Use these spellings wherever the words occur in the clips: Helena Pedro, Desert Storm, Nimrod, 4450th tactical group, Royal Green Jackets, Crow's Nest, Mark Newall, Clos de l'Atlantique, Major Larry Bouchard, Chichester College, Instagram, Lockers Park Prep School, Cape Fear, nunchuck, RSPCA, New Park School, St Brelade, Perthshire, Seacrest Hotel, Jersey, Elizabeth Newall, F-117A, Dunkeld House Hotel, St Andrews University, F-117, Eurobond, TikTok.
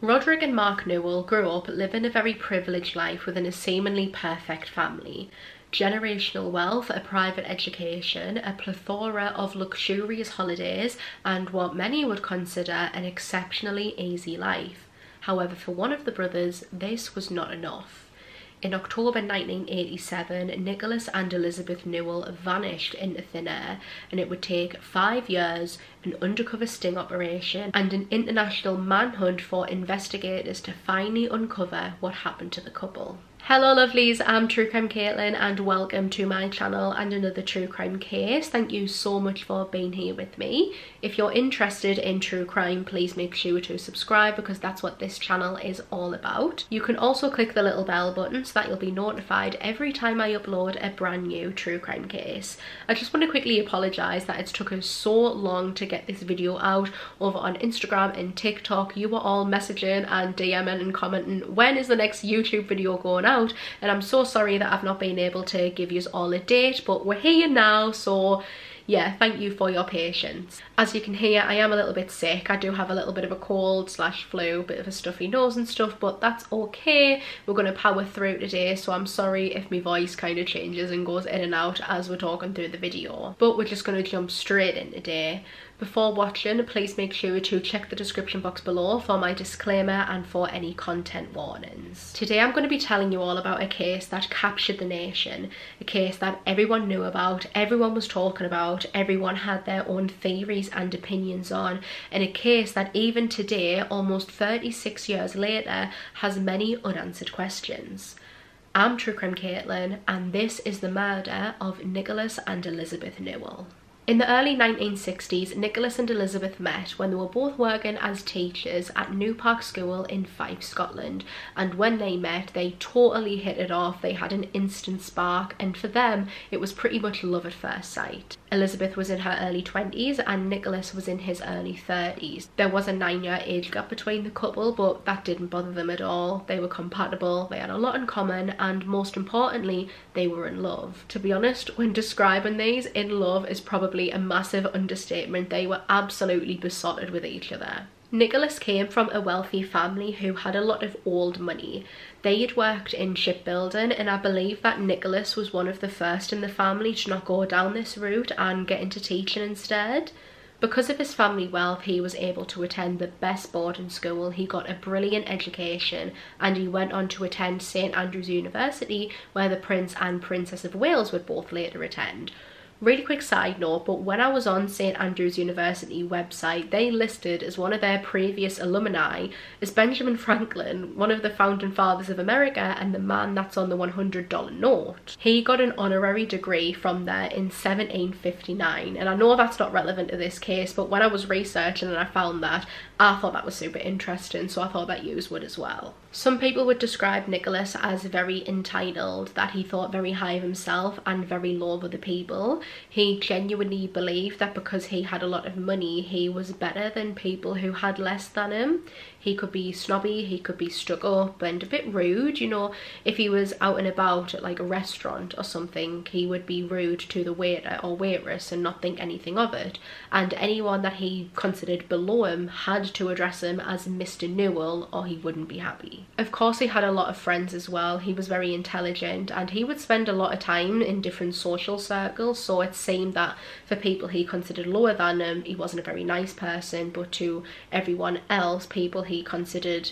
Roderick and Mark Newall grew up living a very privileged life within a seemingly perfect family. Generational wealth, a private education, a plethora of luxurious holidays, and what many would consider an exceptionally easy life. However, for one of the brothers, this was not enough. In October 1987, Nicholas and Elizabeth Newall vanished into thin air, and it would take 5 years, an undercover sting operation, and an international manhunt for investigators to finally uncover what happened to the couple. Hello lovelies, I'm True Crime Caitlin and welcome to my channel and another true crime case. Thank you so much for being here with me. If you're interested in true crime, please make sure to subscribe because that's what this channel is all about. You can also click the little bell button so that you'll be notified every time I upload a brand new true crime case. I just want to quickly apologise that it's took us so long to get this video out over on Instagram and TikTok. You were all messaging and DMing and commenting, when is the next YouTube video going out? And I'm so sorry that I've not been able to give you all a date, but we're here now, so yeah, thank you for your patience. As you can hear, I am a little bit sick. I do have a little bit of a cold slash flu, bit of a stuffy nose and stuff, but that's okay. We're going to power through today, so I'm sorry if my voice kind of changes and goes in and out as we're talking through the video, but we're just going to jump straight in today. Before watching, please make sure to check the description box below for my disclaimer and for any content warnings. Today I'm going to be telling you all about a case that captured the nation, a case that everyone knew about, everyone was talking about, everyone had their own theories and opinions on, and a case that even today, almost 36 years later, has many unanswered questions. I'm True Crime Caitlin and this is the murder of Nicholas and Elizabeth Newall. In the early 1960s, Nicholas and Elizabeth met when they were both working as teachers at New Park School in Fife, Scotland, and when they met, they totally hit it off. They had an instant spark, and for them, it was pretty much love at first sight. Elizabeth was in her early 20s and Nicholas was in his early 30s. There was a 9-year age gap between the couple, but that didn't bother them at all. They were compatible, they had a lot in common, and most importantly, they were in love. To be honest, when describing these, in love is probably a massive understatement. They were absolutely besotted with each other. Nicholas came from a wealthy family who had a lot of old money. They had worked in shipbuilding, and I believe that Nicholas was one of the first in the family to not go down this route and get into teaching instead. Because of his family wealth, he was able to attend the best boarding school, he got a brilliant education, and he went on to attend St Andrews University, where the Prince and Princess of Wales would both later attend. Really quick side note, but when I was on St Andrews University website, they listed as one of their previous alumni as Benjamin Franklin, one of the founding fathers of America and the man that's on the $100 note. He got an honorary degree from there in 1759, and I know that's not relevant to this case, but when I was researching and I found that, I thought that was super interesting, so I thought that yous would as well. Some people would describe Nicholas as very entitled, that he thought very high of himself and very low of other people. He genuinely believed that because he had a lot of money, he was better than people who had less than him. He could be snobby, he could be stuck up and a bit rude, you know. If he was out and about at like a restaurant or something, he would be rude to the waiter or waitress and not think anything of it. And anyone that he considered below him had to address him as Mr. Newall or he wouldn't be happy. Of course, he had a lot of friends as well. He was very intelligent and he would spend a lot of time in different social circles, so it seemed that for people he considered lower than him, he wasn't a very nice person, but to everyone else, people he considered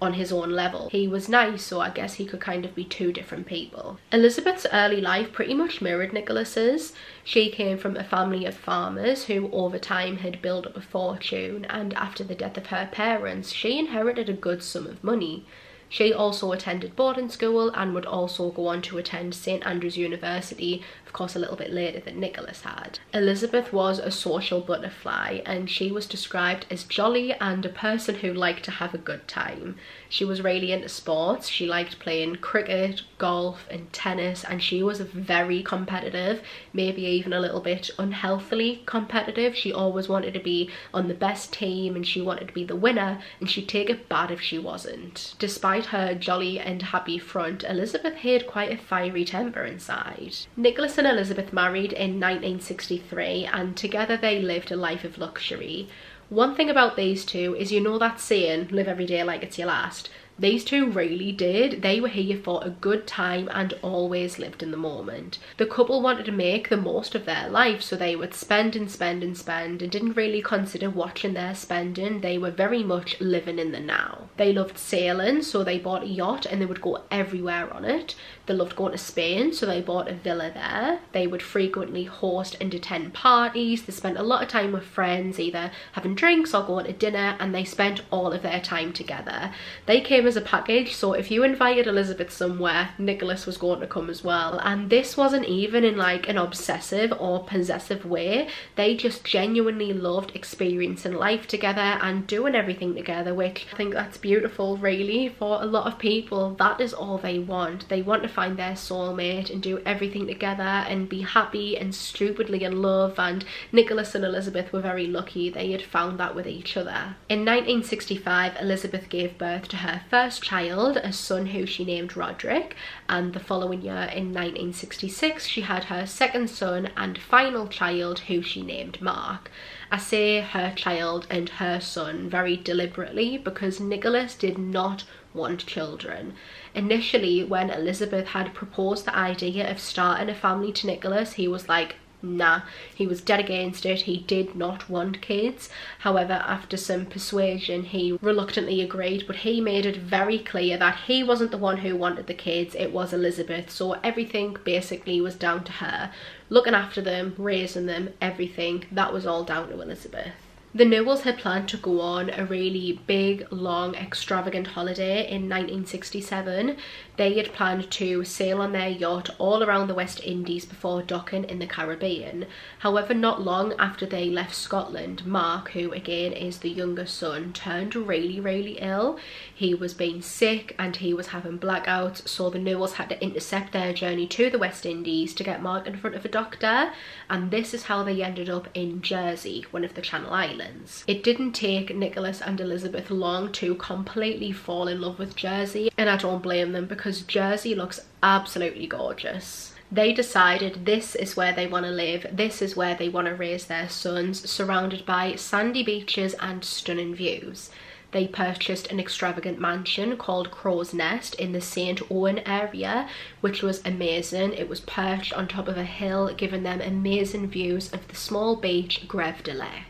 on his own level, he was nice, so I guess he could kind of be two different people. Elizabeth's early life pretty much mirrored Nicholas's. She came from a family of farmers who over time had built up a fortune, and after the death of her parents, she inherited a good sum of money. She also attended boarding school and would also go on to attend St Andrews University, of course a little bit later than Nicholas had. Elizabeth was a social butterfly and she was described as jolly and a person who liked to have a good time. She was really into sports, she liked playing cricket, golf and tennis, and she was very competitive, maybe even a little bit unhealthily competitive. She always wanted to be on the best team and she wanted to be the winner and she'd take it bad if she wasn't. Despite her jolly and happy front, Elizabeth had quite a fiery temper inside. Nicholas and Elizabeth married in 1963 and together they lived a life of luxury. One thing about these two is, you know that saying, live every day like it's your last. These two really did. They were here for a good time and always lived in the moment. The couple wanted to make the most of their life, so they would spend and spend and spend and didn't really consider watching their spending. They were very much living in the now. They loved sailing, so they bought a yacht and they would go everywhere on it. They loved going to Spain, so they bought a villa there. They would frequently host and attend parties. They spent a lot of time with friends, either having drinks or going to dinner, and they spent all of their time together. They came as a package, so if you invited Elizabeth somewhere, Nicholas was going to come as well. And this wasn't even in like an obsessive or possessive way. They just genuinely loved experiencing life together and doing everything together, which I think that's beautiful really. For a lot of people, that is all they want. They want to find their soulmate and do everything together and be happy and stupidly in love, and Nicholas and Elizabeth were very lucky they had found that with each other. In 1965, Elizabeth gave birth to her first child, a son who she named Roderick, and the following year in 1966 she had her second son and final child, who she named Mark. I say her child and her son very deliberately because Nicholas did not want children. Initially, when Elizabeth had proposed the idea of starting a family to Nicholas, he was like, nah, he was dead against it. He did not want kids. However, after some persuasion, he reluctantly agreed, but he made it very clear that he wasn't the one who wanted the kids, it was Elizabeth, so everything basically was down to her. Looking after them, raising them, everything, that was all down to Elizabeth. The Newalls had planned to go on a really big, long, extravagant holiday in 1967. They had planned to sail on their yacht all around the West Indies before docking in the Caribbean. However, not long after they left Scotland, Mark, who again is the younger son, turned really, really ill. He was being sick and he was having blackouts, so the Newalls had to intercept their journey to the West Indies to get Mark in front of a doctor, and this is how they ended up in Jersey, one of the Channel Islands. It didn't take Nicholas and Elizabeth long to completely fall in love with Jersey, and I don't blame them because Jersey looks absolutely gorgeous. They decided this is where they want to live, this is where they want to raise their sons, surrounded by sandy beaches and stunning views. They purchased an extravagant mansion called Crow's Nest in the St Owen area, which was amazing. It was perched on top of a hill, giving them amazing views of the small beach Greve de Lec.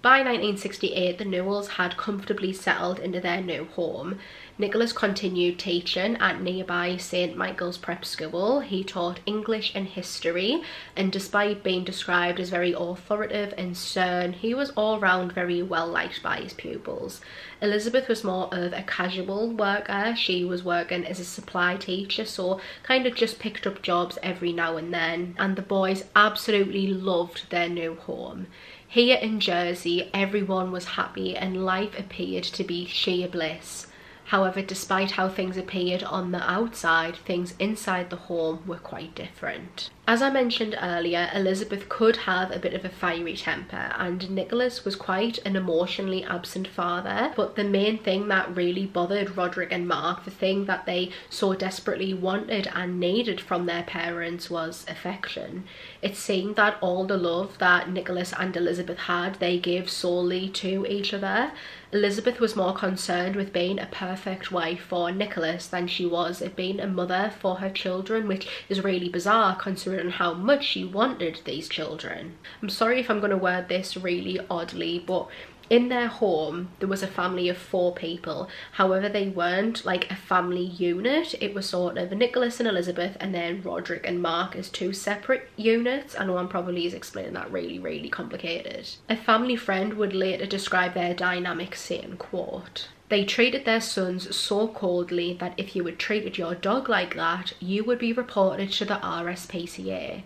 By 1968, the Newalls had comfortably settled into their new home. Nicholas continued teaching at nearby St Michael's Prep School. He taught English and history, and despite being described as very authoritative and stern, he was all round very well liked by his pupils. Elizabeth was more of a casual worker. She was working as a supply teacher, so kind of just picked up jobs every now and then, and the boys absolutely loved their new home. Here in Jersey, everyone was happy and life appeared to be sheer bliss. However, despite how things appeared on the outside, things inside the home were quite different. As I mentioned earlier, Elizabeth could have a bit of a fiery temper, and Nicholas was quite an emotionally absent father. But the main thing that really bothered Roderick and Mark, the thing that they so desperately wanted and needed from their parents, was affection. It seemed that all the love that Nicholas and Elizabeth had, they gave solely to each other. Elizabeth was more concerned with being a perfect wife for Nicholas than she was at being a mother for her children, which is really bizarre considering and how much she wanted these children. I'm sorry if I'm going to word this really oddly, but in their home there was a family of 4 people. However, they weren't like a family unit. It was sort of Nicholas and Elizabeth and then Roderick and Mark as 2 separate units. I know I'm probably explaining that really, really complicated. A family friend would later describe their dynamic saying, quote, "They treated their sons so coldly that if you had treated your dog like that, you would be reported to the RSPCA.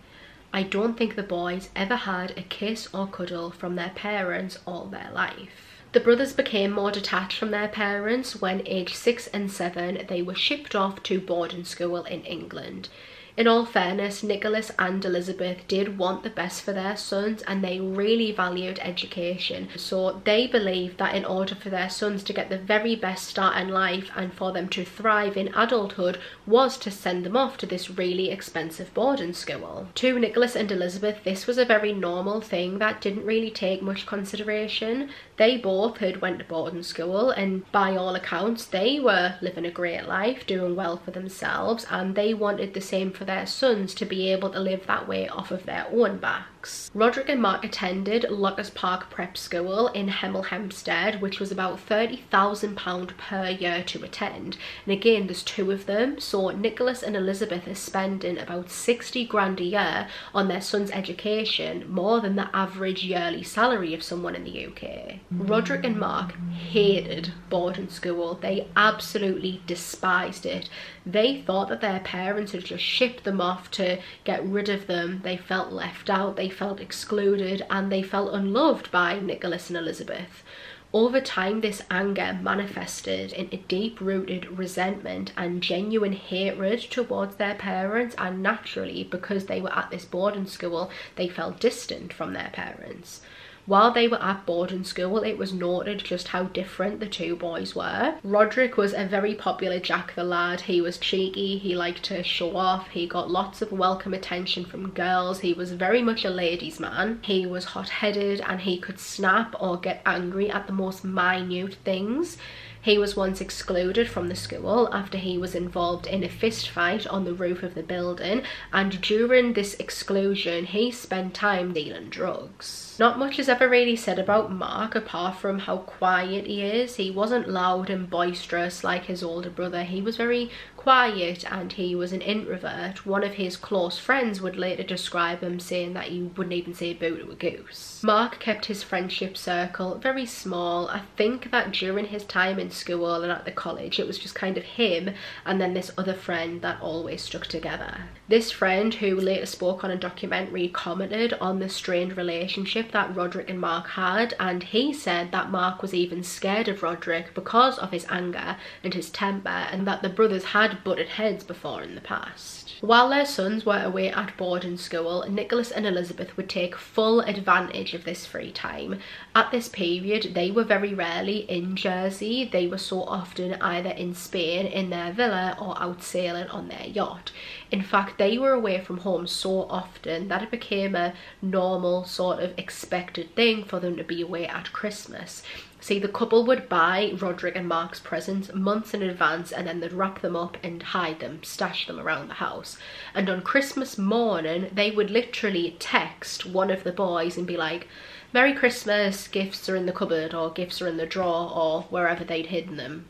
I don't think the boys ever had a kiss or cuddle from their parents all their life." The brothers became more detached from their parents. When aged 6 and 7, they were shipped off to boarding school in England. In all fairness, Nicholas and Elizabeth did want the best for their sons and they really valued education. So they believed that in order for their sons to get the very best start in life and for them to thrive in adulthood was to send them off to this really expensive boarding school. To Nicholas and Elizabeth, this was a very normal thing that didn't really take much consideration. They both had went to boarding school, and by all accounts they were living a great life, doing well for themselves, and they wanted the same for their sons, to be able to live that way off of their own backs. Roderick and Mark attended Lockers Park Prep School in Hemel Hempstead, which was about £30,000 per year to attend, and again there's two of them, so Nicholas and Elizabeth are spending about 60 grand a year on their son's education, more than the average yearly salary of someone in the UK. Roderick and Mark hated boarding school. They absolutely despised it. They thought that their parents had just shipped them off to get rid of them. They felt left out, they felt excluded, and they felt unloved by Nicholas and Elizabeth. Over time, this anger manifested into deep-rooted resentment and genuine hatred towards their parents, and naturally, because they were at this boarding school, they felt distant from their parents. While they were at boarding school, it was noted just how different the two boys were. Roderick was a very popular Jack the Lad. He was cheeky, he liked to show off, he got lots of welcome attention from girls, he was very much a ladies' man. He was hot-headed and he could snap or get angry at the most minute things. He was once excluded from the school after he was involved in a fist fight on the roof of the building, and during this exclusion he spent time dealing drugs. Not much is ever really said about Mark apart from how quiet he is. He wasn't loud and boisterous like his older brother. He was very quiet and he was an introvert. One of his close friends would later describe him, saying that he wouldn't even say boo to a goose. Mark kept his friendship circle very small. I think that during his time in school and at the college, it was just kind of him and then this other friend that always stuck together. This friend, who later spoke on a documentary, commented on the strained relationship that Roderick and Mark had, and he said that Mark was even scared of Roderick because of his anger and his temper, and that the brothers had butted heads before in the past. While their sons were away at boarding school, Nicholas and Elizabeth would take full advantage of this free time. At this period, they were very rarely in Jersey. They were so often either in Spain in their villa or out sailing on their yacht. In fact, they were away from home so often that it became a normal, sort of expected thing for them to be away at Christmas. See, the couple would buy Roderick and Mark's presents months in advance, and then they'd wrap them up and hide them, stash them around the house. And on Christmas morning, they would literally text one of the boys and be like, "Merry Christmas, gifts are in the cupboard," or "gifts are in the drawer," or wherever they'd hidden them.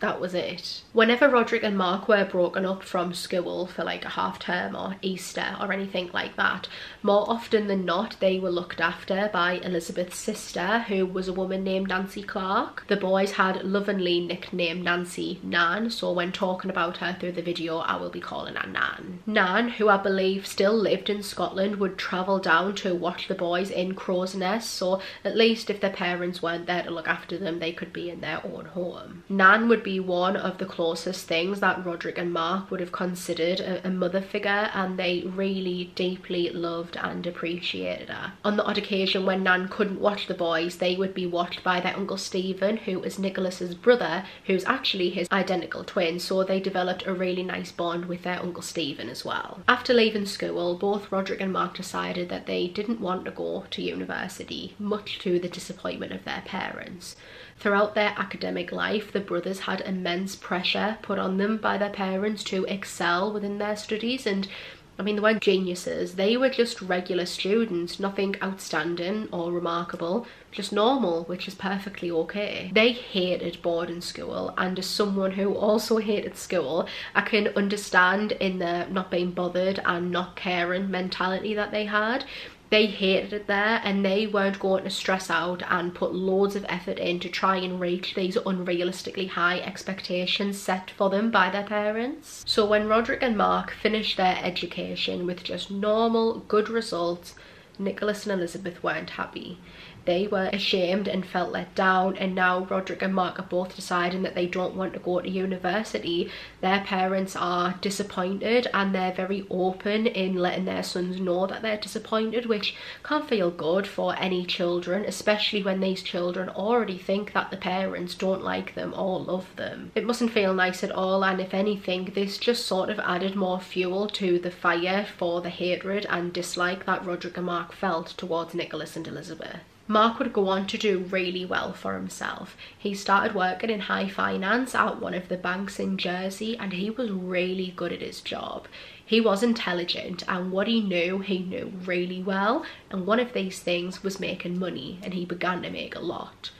That was it. Whenever Roderick and Mark were broken up from school for like a half term or Easter or anything like that, more often than not they were looked after by Elizabeth's sister, who was a woman named Nancy Clark. The boys had lovingly nicknamed Nancy Nan, so when talking about her through the video I will be calling her Nan. Nan, who I believe still lived in Scotland, would travel down to watch the boys in Crow's Nest, so at least if their parents weren't there to look after them, they could be in their own home. Nan would be one of the closest things that Roderick and Mark would have considered a mother figure, and they really deeply loved and appreciated her. On the odd occasion when Nan couldn't watch the boys, they would be watched by their uncle Stephen, who is Nicholas's brother, who's actually his identical twin, so they developed a really nice bond with their uncle Stephen as well. After leaving school, both Roderick and Mark decided that they didn't want to go to university, much to the disappointment of their parents. Throughout their academic life, the brothers had immense pressure put on them by their parents to excel within their studies, and I mean, they weren't geniuses, they were just regular students, nothing outstanding or remarkable, just normal, which is perfectly okay. They hated boarding school, and as someone who also hated school, I can understand in the not being bothered and not caring mentality that they had. They hated it there, and they weren't going to stress out and put loads of effort in to try and reach these unrealistically high expectations set for them by their parents. So when Roderick and Mark finished their education with just normal, good results, Nicholas and Elizabeth weren't happy. They were ashamed and felt let down, and now Roderick and Mark are both deciding that they don't want to go to university. Their parents are disappointed, and they're very open in letting their sons know that they're disappointed, which can't feel good for any children, especially when these children already think that the parents don't like them or love them. It mustn't feel nice at all, and if anything, this just sort of added more fuel to the fire for the hatred and dislike that Roderick and Mark felt towards Nicholas and Elizabeth. Mark would go on to do really well for himself. He started working in high finance at one of the banks in Jersey, and he was really good at his job. He was intelligent, and what he knew really well, and one of these things was making money, and he began to make a lot.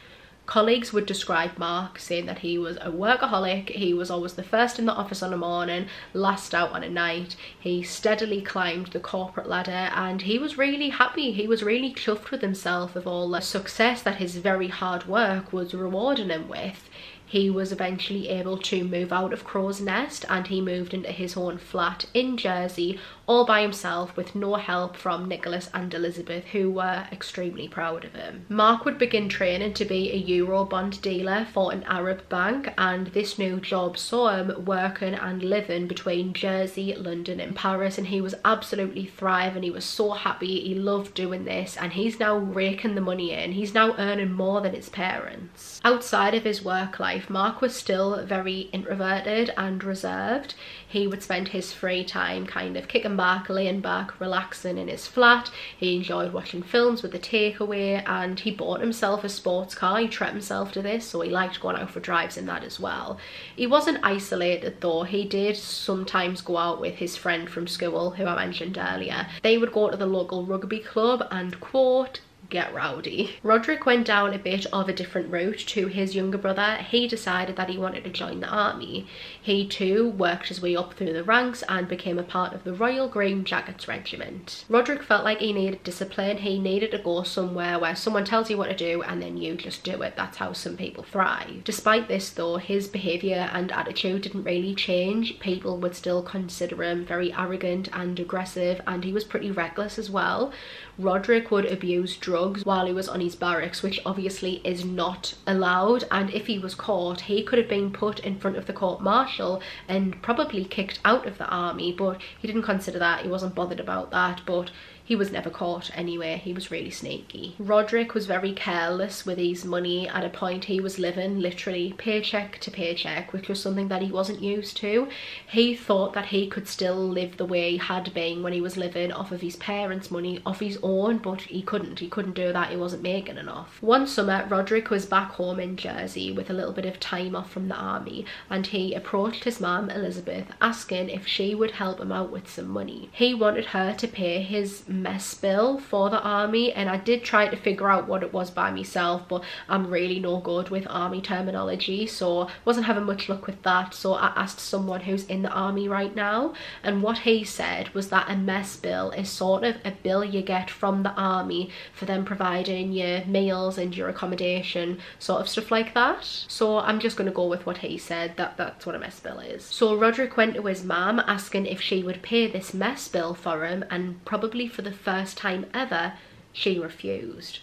Colleagues would describe Mark, saying that he was a workaholic. He was always the first in the office on a morning, last out on a night. He steadily climbed the corporate ladder, and he was really happy. He was really chuffed with himself of all the success that his very hard work was rewarding him with. He was eventually able to move out of Crow's Nest, and he moved into his own flat in Jersey all by himself, with no help from Nicholas and Elizabeth, who were extremely proud of him. Mark would begin training to be a Eurobond dealer for an Arab bank, and this new job saw him working and living between Jersey, London and Paris, and he was absolutely thriving. He was so happy, he loved doing this, and he's now raking the money in. He's now earning more than his parents. Outside of his work life, Mark was still very introverted and reserved. He would spend his free time kind of kicking back, laying back, relaxing in his flat. He enjoyed watching films with a takeaway, and he bought himself a sports car. He treated himself to this, so he liked going out for drives in that as well. He wasn't isolated though. He did sometimes go out with his friend from school, who I mentioned earlier. They would go to the local rugby club and, quote, get rowdy. Roderick went down a bit of a different route to his younger brother. He decided that he wanted to join the army. He too worked his way up through the ranks and became a part of the Royal Green Jackets regiment. Roderick felt like he needed discipline. He needed to go somewhere where someone tells you what to do and then you just do it. That's how some people thrive. Despite this though, his behaviour and attitude didn't really change. People would still consider him very arrogant and aggressive, and he was pretty reckless as well. Roderick would abuse drugs while he was on his barracks, which obviously is not allowed, and if he was caught, he could have been put in front of the court martial and probably kicked out of the army, but he didn't consider that. He wasn't bothered about that, but he was never caught anyway. He was really sneaky. Roderick was very careless with his money. At a point, he was living literally paycheck to paycheck, which was something that he wasn't used to. He thought that he could still live the way he had been when he was living off of his parents' money, off his own, but he couldn't. He couldn't do that. He wasn't making enough. One summer, Roderick was back home in Jersey with a little bit of time off from the army, and he approached his mum, Elizabeth, asking if she would help him out with some money. He wanted her to pay his mess bill for the army, and I did try to figure out what it was by myself, but I'm really no good with army terminology, so wasn't having much luck with that. So I asked someone who's in the army right now, and what he said was that a mess bill is sort of a bill you get from the army for them providing your meals and your accommodation, sort of stuff like that. So I'm just going to go with what he said, that's what a mess bill is. So Roderick went to his mum asking if she would pay this mess bill for him, and probably for the first time ever, she refused.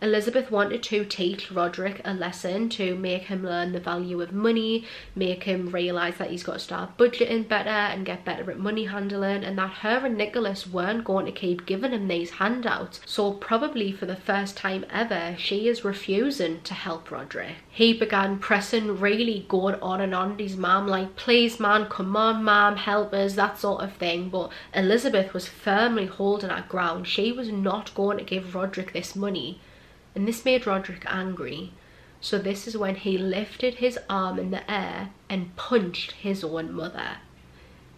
Elizabeth wanted to teach Roderick a lesson, to make him learn the value of money, make him realise that he's got to start budgeting better and get better at money handling, and that her and Nicholas weren't going to keep giving him these handouts. So probably for the first time ever, she is refusing to help Roderick. He began pressing, really going on and on to his mum, like, please man, come on mum, help us, that sort of thing. But Elizabeth was firmly holding her ground. She was not going to give Roderick this money. And this made Roderick angry, so this is when he lifted his arm in the air and punched his own mother.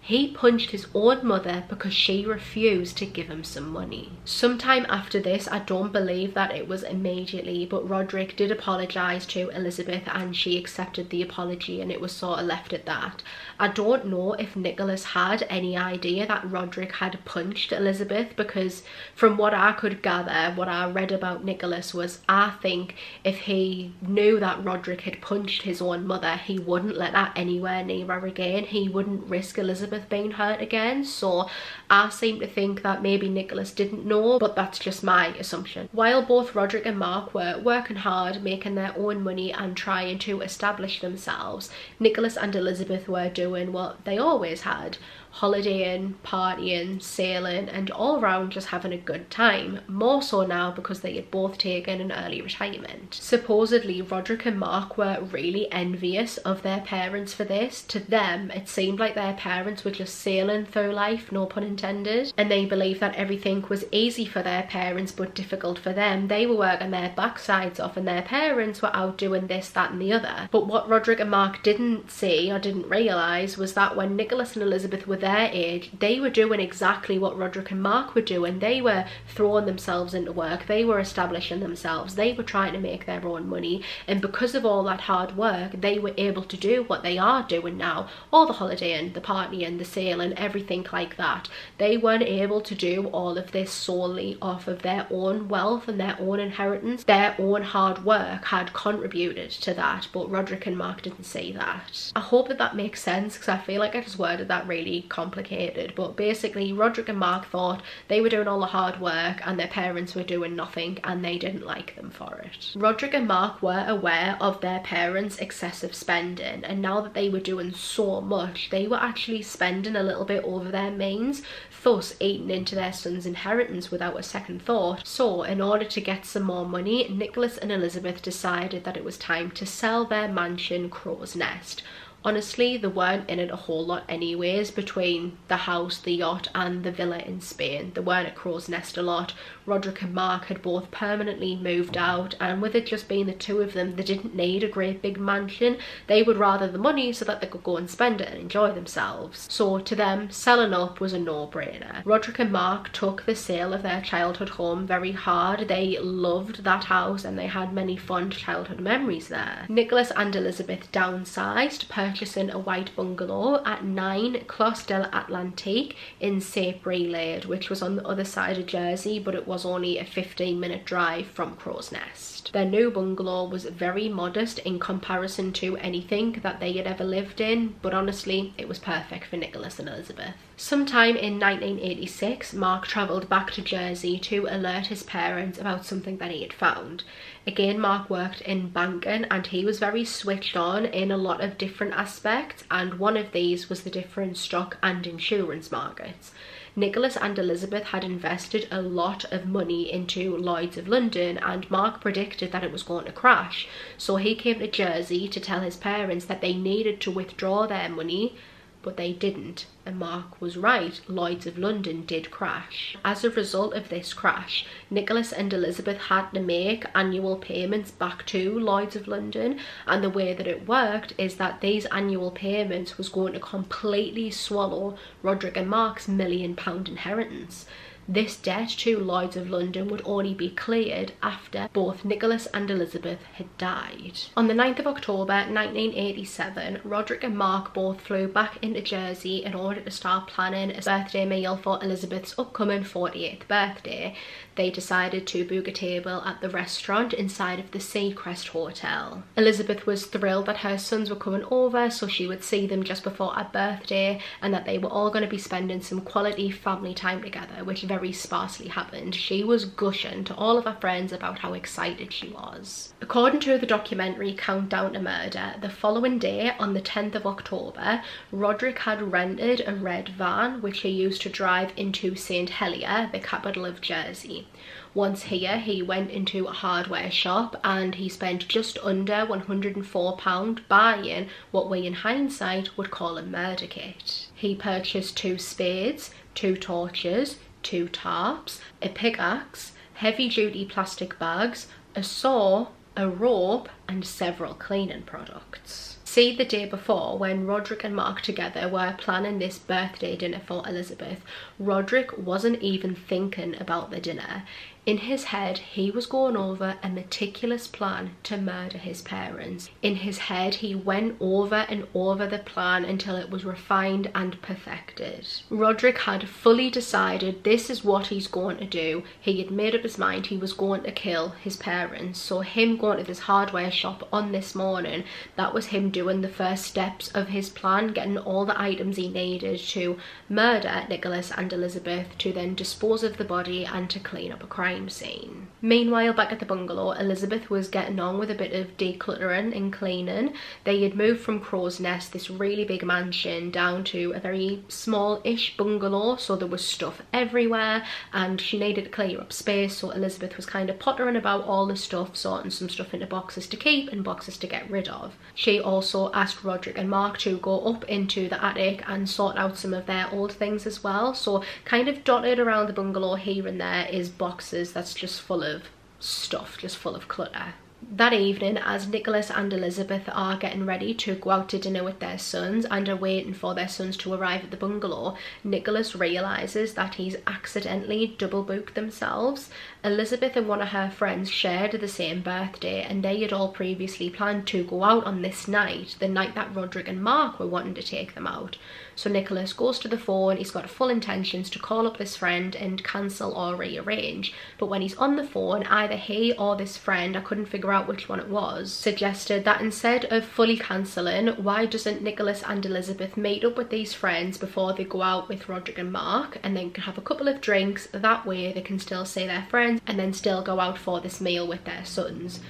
He punched his own mother because she refused to give him some money. Sometime after this, I don't believe that it was immediately, but Roderick did apologise to Elizabeth and she accepted the apology, and it was sort of left at that. I don't know if Nicholas had any idea that Roderick had punched Elizabeth, because from what I could gather, what I read about Nicholas was, I think if he knew that Roderick had punched his own mother, he wouldn't let that anywhere near her again. He wouldn't risk Elizabeth being hurt again. So I seem to think that maybe Nicholas didn't know, but that's just my assumption. While both Roderick and Mark were working hard, making their own money and trying to establish themselves, Nicholas and Elizabeth were doing what they always had: holidaying, partying, sailing, and all round just having a good time, more so now because they had both taken an early retirement. Supposedly Roderick and Mark were really envious of their parents for this. To them, it seemed like their parents parents were just sailing through life, no pun intended, and they believed that everything was easy for their parents but difficult for them. They were working their backsides off and their parents were out doing this, that and the other. But what Roderick and Mark didn't see or didn't realise was that when Nicholas and Elizabeth were their age, they were doing exactly what Roderick and Mark were doing. They were throwing themselves into work, they were establishing themselves, they were trying to make their own money, and because of all that hard work they were able to do what they are doing now, all the holidaying, the partying, the sailing, everything like that. They weren't able to do all of this solely off of their own wealth and their own inheritance. Their own hard work had contributed to that, but Roderick and Mark didn't see that. I hope that that makes sense, because I feel like I just worded that really complicated, but basically Roderick and Mark thought they were doing all the hard work and their parents were doing nothing, and they didn't like them for it. Roderick and Mark were aware of their parents' excessive spending, and now that they were doing so much, they were actually spending a little bit over their means, thus eating into their son's inheritance without a second thought. So in order to get some more money, Nicholas and Elizabeth decided that it was time to sell their mansion Crow's Nest. Honestly, they weren't in it a whole lot anyways. Between the house, the yacht and the villa in Spain, they weren't at Crow's Nest a lot. Roderick and Mark had both permanently moved out, and with it just being the two of them, they didn't need a great big mansion. They would rather the money so that they could go and spend it and enjoy themselves. So to them, selling up was a no-brainer. Roderick and Mark took the sale of their childhood home very hard. They loved that house and they had many fond childhood memories there. Nicholas and Elizabeth downsized, purchasing a white bungalow at 9 Clos de l'Atlantique in St Brelade, which was on the other side of Jersey, but it was only a 15-minute drive from Crow's Nest. Their new bungalow was very modest in comparison to anything that they had ever lived in, but honestly, it was perfect for Nicholas and Elizabeth. Sometime in 1986, Mark travelled back to Jersey to alert his parents about something that he had found. Again, Mark worked in banking and he was very switched on in a lot of different aspects, and one of these was the different stock and insurance markets. Nicholas and Elizabeth had invested a lot of money into Lloyd's of London, and Mark predicted that it was going to crash, so he came to Jersey to tell his parents that they needed to withdraw their money, but they didn't. And Mark was right, Lloyd's of London did crash. As a result of this crash, Nicholas and Elizabeth had to make annual payments back to Lloyd's of London, and the way that it worked is that these annual payments was going to completely swallow Roderick and Mark's £1 million inheritance. This debt to Lloyd's of London would only be cleared after both Nicholas and Elizabeth had died. On the 9th of October 1987, Roderick and Mark both flew back into Jersey in order to start planning a birthday meal for Elizabeth's upcoming 48th birthday. They decided to book a table at the restaurant inside of the Seacrest Hotel. Elizabeth was thrilled that her sons were coming over, so she would see them just before her birthday, and that they were all going to be spending some quality family time together, which very sparsely happened. She was gushing to all of her friends about how excited she was. According to the documentary Countdown to Murder, the following day, on the 10th of October, Roderick had rented a red van which he used to drive into St Helier, the capital of Jersey. Once here, he went into a hardware shop and he spent just under £104 buying what we in hindsight would call a murder kit. He purchased 2 spades, 2 torches, 2 tarps, a pickaxe, heavy-duty plastic bags, a saw, a rope, and several cleaning products. See, the day before, when Roderick and Mark together were planning this birthday dinner for Elizabeth, Roderick wasn't even thinking about the dinner. In his head, he was going over a meticulous plan to murder his parents. In his head, he went over and over the plan until it was refined and perfected. Roderick had fully decided this is what he's going to do. He had made up his mind he was going to kill his parents. So him going to this hardware shop on this morning, that was him doing the first steps of his plan, getting all the items he needed to murder Nicholas and Elizabeth, to then dispose of the body and to clean up a crime. crime scene. Meanwhile, back at the bungalow, Elizabeth was getting on with a bit of decluttering and cleaning. They had moved from Crow's Nest, this really big mansion, down to a very small-ish bungalow, so there was stuff everywhere and she needed to clear up space, so Elizabeth was kind of pottering about all the stuff, sorting some stuff into boxes to keep and boxes to get rid of. She also asked Roderick and Mark to go up into the attic and sort out some of their old things as well, so kind of dotted around the bungalow here and there is boxes that's just full of stuff, just full of clutter. That evening, as Nicholas and Elizabeth are getting ready to go out to dinner with their sons and are waiting for their sons to arrive at the bungalow, Nicholas realises that he's accidentally double booked themselves. Elizabeth and one of her friends shared the same birthday and they had all previously planned to go out on this night, the night that Roderick and Mark were wanting to take them out. So Nicholas goes to the phone, he's got full intentions to call up this friend and cancel or rearrange, but when he's on the phone, either he or this friend, I couldn't figure out which one it was, suggested that instead of fully cancelling, why doesn't Nicholas and Elizabeth meet up with these friends before they go out with Roderick and Mark, and then can have a couple of drinks, that way they can still see their friends and then still go out for this meal with their sons.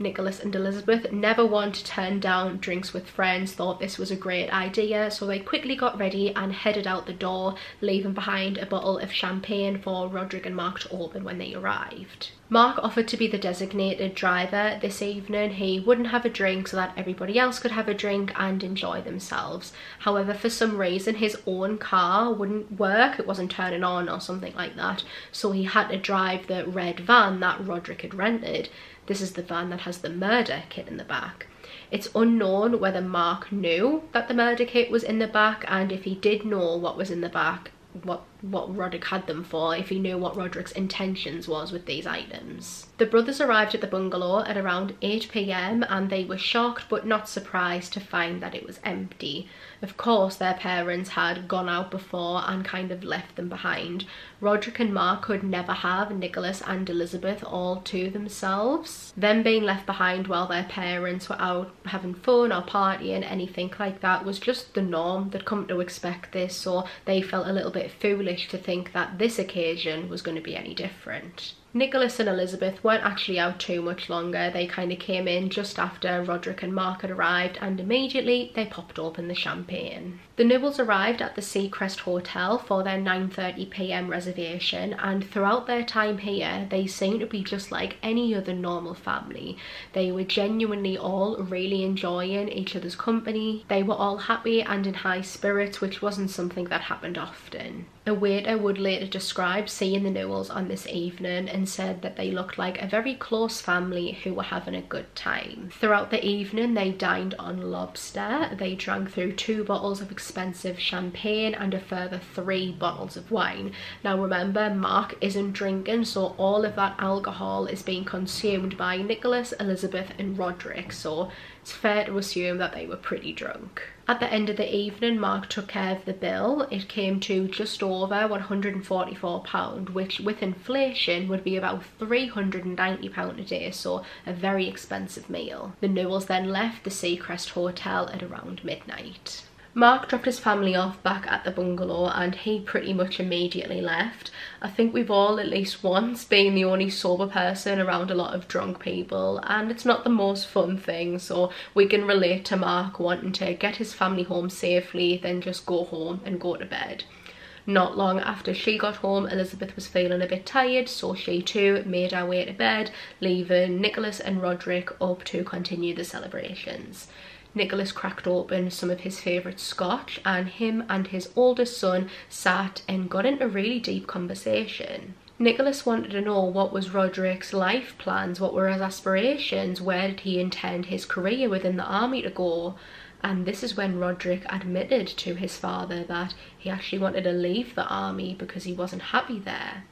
Nicholas and Elizabeth, never one to turn down drinks with friends, thought this was a great idea, so they quickly got ready and headed out the door, leaving behind a bottle of champagne for Roderick and Mark to open when they arrived. Mark offered to be the designated driver this evening. He wouldn't have a drink so that everybody else could have a drink and enjoy themselves. However, for some reason his own car wouldn't work, it wasn't turning on or something like that, so he had to drive the red van that Roderick had rented. This is the van that has the murder kit in the back. It's unknown whether Mark knew that the murder kit was in the back, and if he did know what was in the back, what Roderick had them for, if he knew what Roderick's intentions was with these items. The brothers arrived at the bungalow at around 8 p.m. and they were shocked but not surprised to find that it was empty. Of course, their parents had gone out before and kind of left them behind. Roderick and Mark could never have Nicholas and Elizabeth all to themselves. Them being left behind while their parents were out having fun or partying, anything like that, was just the norm. They'd come to expect this, so they felt a little bit foolish to think that this occasion was going to be any different. Nicholas and Elizabeth weren't actually out too much longer. They kind of came in just after Roderick and Mark had arrived, and immediately they popped open the champagne. The Newalls arrived at the Seacrest Hotel for their 9:30 p.m. reservation, and throughout their time here they seemed to be just like any other normal family. They were genuinely all really enjoying each other's company. They were all happy and in high spirits, which wasn't something that happened often. A waiter would later describe seeing the Newalls on this evening and said that they looked like a very close family who were having a good time. Throughout the evening they dined on lobster, they drank through 2 bottles of expensive champagne and a further 3 bottles of wine. Now remember, Mark isn't drinking, so all of that alcohol is being consumed by Nicholas, Elizabeth and Roderick, so it's fair to assume that they were pretty drunk. At the end of the evening, Mark took care of the bill. It came to just over £144, which with inflation would be about £390 a day, so a very expensive meal. The Newalls then left the Seacrest Hotel at around midnight. Mark dropped his family off back at the bungalow and he pretty much immediately left. I think we've all at least once been the only sober person around a lot of drunk people, and it's not the most fun thing, so we can relate to Mark wanting to get his family home safely, then just go home and go to bed. Not long after she got home, Elizabeth was feeling a bit tired, so she too made her way to bed, leaving Nicholas and Roderick up to continue the celebrations. Nicholas cracked open some of his favourite scotch, and him and his oldest son sat and got into really deep conversation. Nicholas wanted to know what was Roderick's life plans, what were his aspirations, where did he intend his career within the army to go, and this is when Roderick admitted to his father that he actually wanted to leave the army because he wasn't happy there.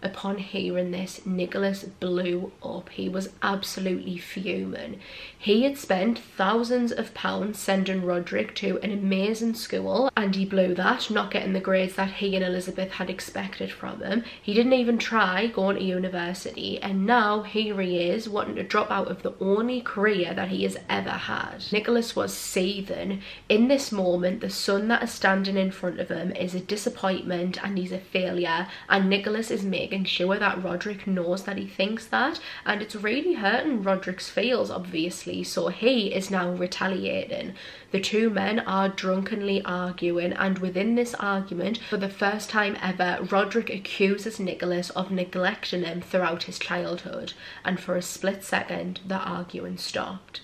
Upon hearing this, Nicholas blew up. He was absolutely fuming. He had spent thousands of pounds sending Roderick to an amazing school, and he blew that, not getting the grades that he and Elizabeth had expected from him. He didn't even try going to university, and now here he is wanting to drop out of the only career that he has ever had. Nicholas was seething. In this moment, the son that is standing in front of him is a disappointment and he's a failure, and Nicholas is making making sure that Roderick knows that he thinks that, and it's really hurting Roderick's feels, obviously, so he is now retaliating. The two men are drunkenly arguing, and within this argument, for the first time ever, Roderick accuses Nicholas of neglecting him throughout his childhood, and for a split second, the arguing stopped.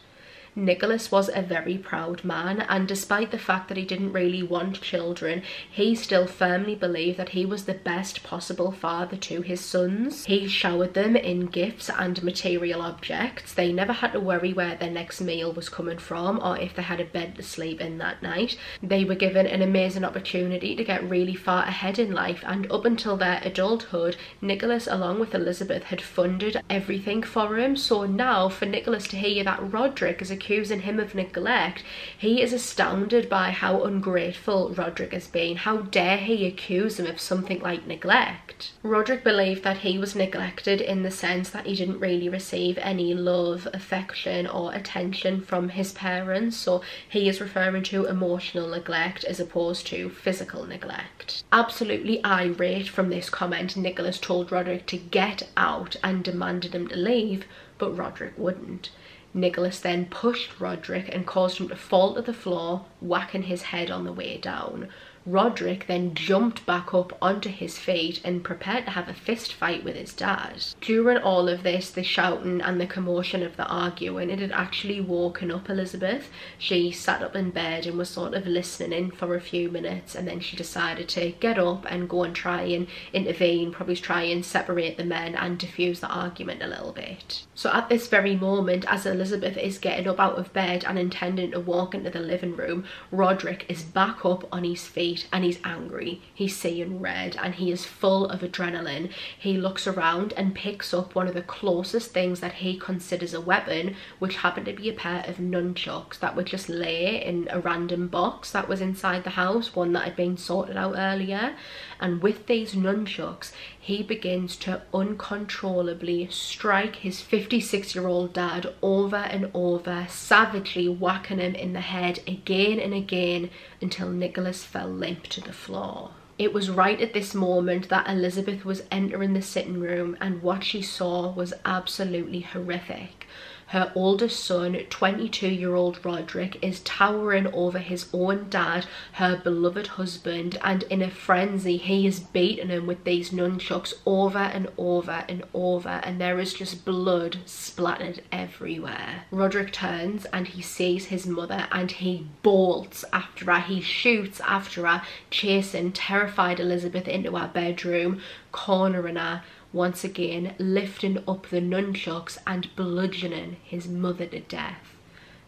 Nicholas was a very proud man, and despite the fact that he didn't really want children, he still firmly believed that he was the best possible father to his sons. He showered them in gifts and material objects. They never had to worry where their next meal was coming from or if they had a bed to sleep in that night. They were given an amazing opportunity to get really far ahead in life, and up until their adulthood, Nicholas along with Elizabeth had funded everything for him. So now for Nicholas to hear that Roderick is accusing him of neglect, he is astounded by how ungrateful Roderick has been. How dare he accuse him of something like neglect? Roderick believed that he was neglected in the sense that he didn't really receive any love, affection or attention from his parents, so he is referring to emotional neglect as opposed to physical neglect. Absolutely irate from this comment, Nicholas told Roderick to get out and demanded him to leave, but Roderick wouldn't. Nicholas then pushed Roderick and caused him to fall to the floor, whacking his head on the way down. Roderick then jumped back up onto his feet and prepared to have a fist fight with his dad. During all of this, the shouting and the commotion of the arguing, it had actually woken up Elizabeth. She sat up in bed and was sort of listening in for a few minutes, and then she decided to get up and go and try and intervene, probably try and separate the men and diffuse the argument a little bit. So at this very moment, as Elizabeth is getting up out of bed and intending to walk into the living room, Roderick is back up on his feet and he's angry, he's seeing red, and he is full of adrenaline. He looks around and picks up one of the closest things that he considers a weapon, which happened to be a pair of nunchucks that were just lay in a random box that was inside the house, one that had been sorted out earlier. And with these nunchucks, he begins to uncontrollably strike his 56-year-old dad over and over, savagely whacking him in the head again and again until Nicholas fell limp to the floor. It was right at this moment that Elizabeth was entering the sitting room, and what she saw was absolutely horrific. Her oldest son, 22-year-old Roderick, is towering over his own dad, her beloved husband, and in a frenzy he is beating him with these nunchucks over and over and over, and there is just blood splattered everywhere. Roderick turns and he sees his mother, and he bolts after her, he shoots after her, chasing terrified Elizabeth into her bedroom, cornering her, once again lifting up the nunchucks and bludgeoning his mother to death.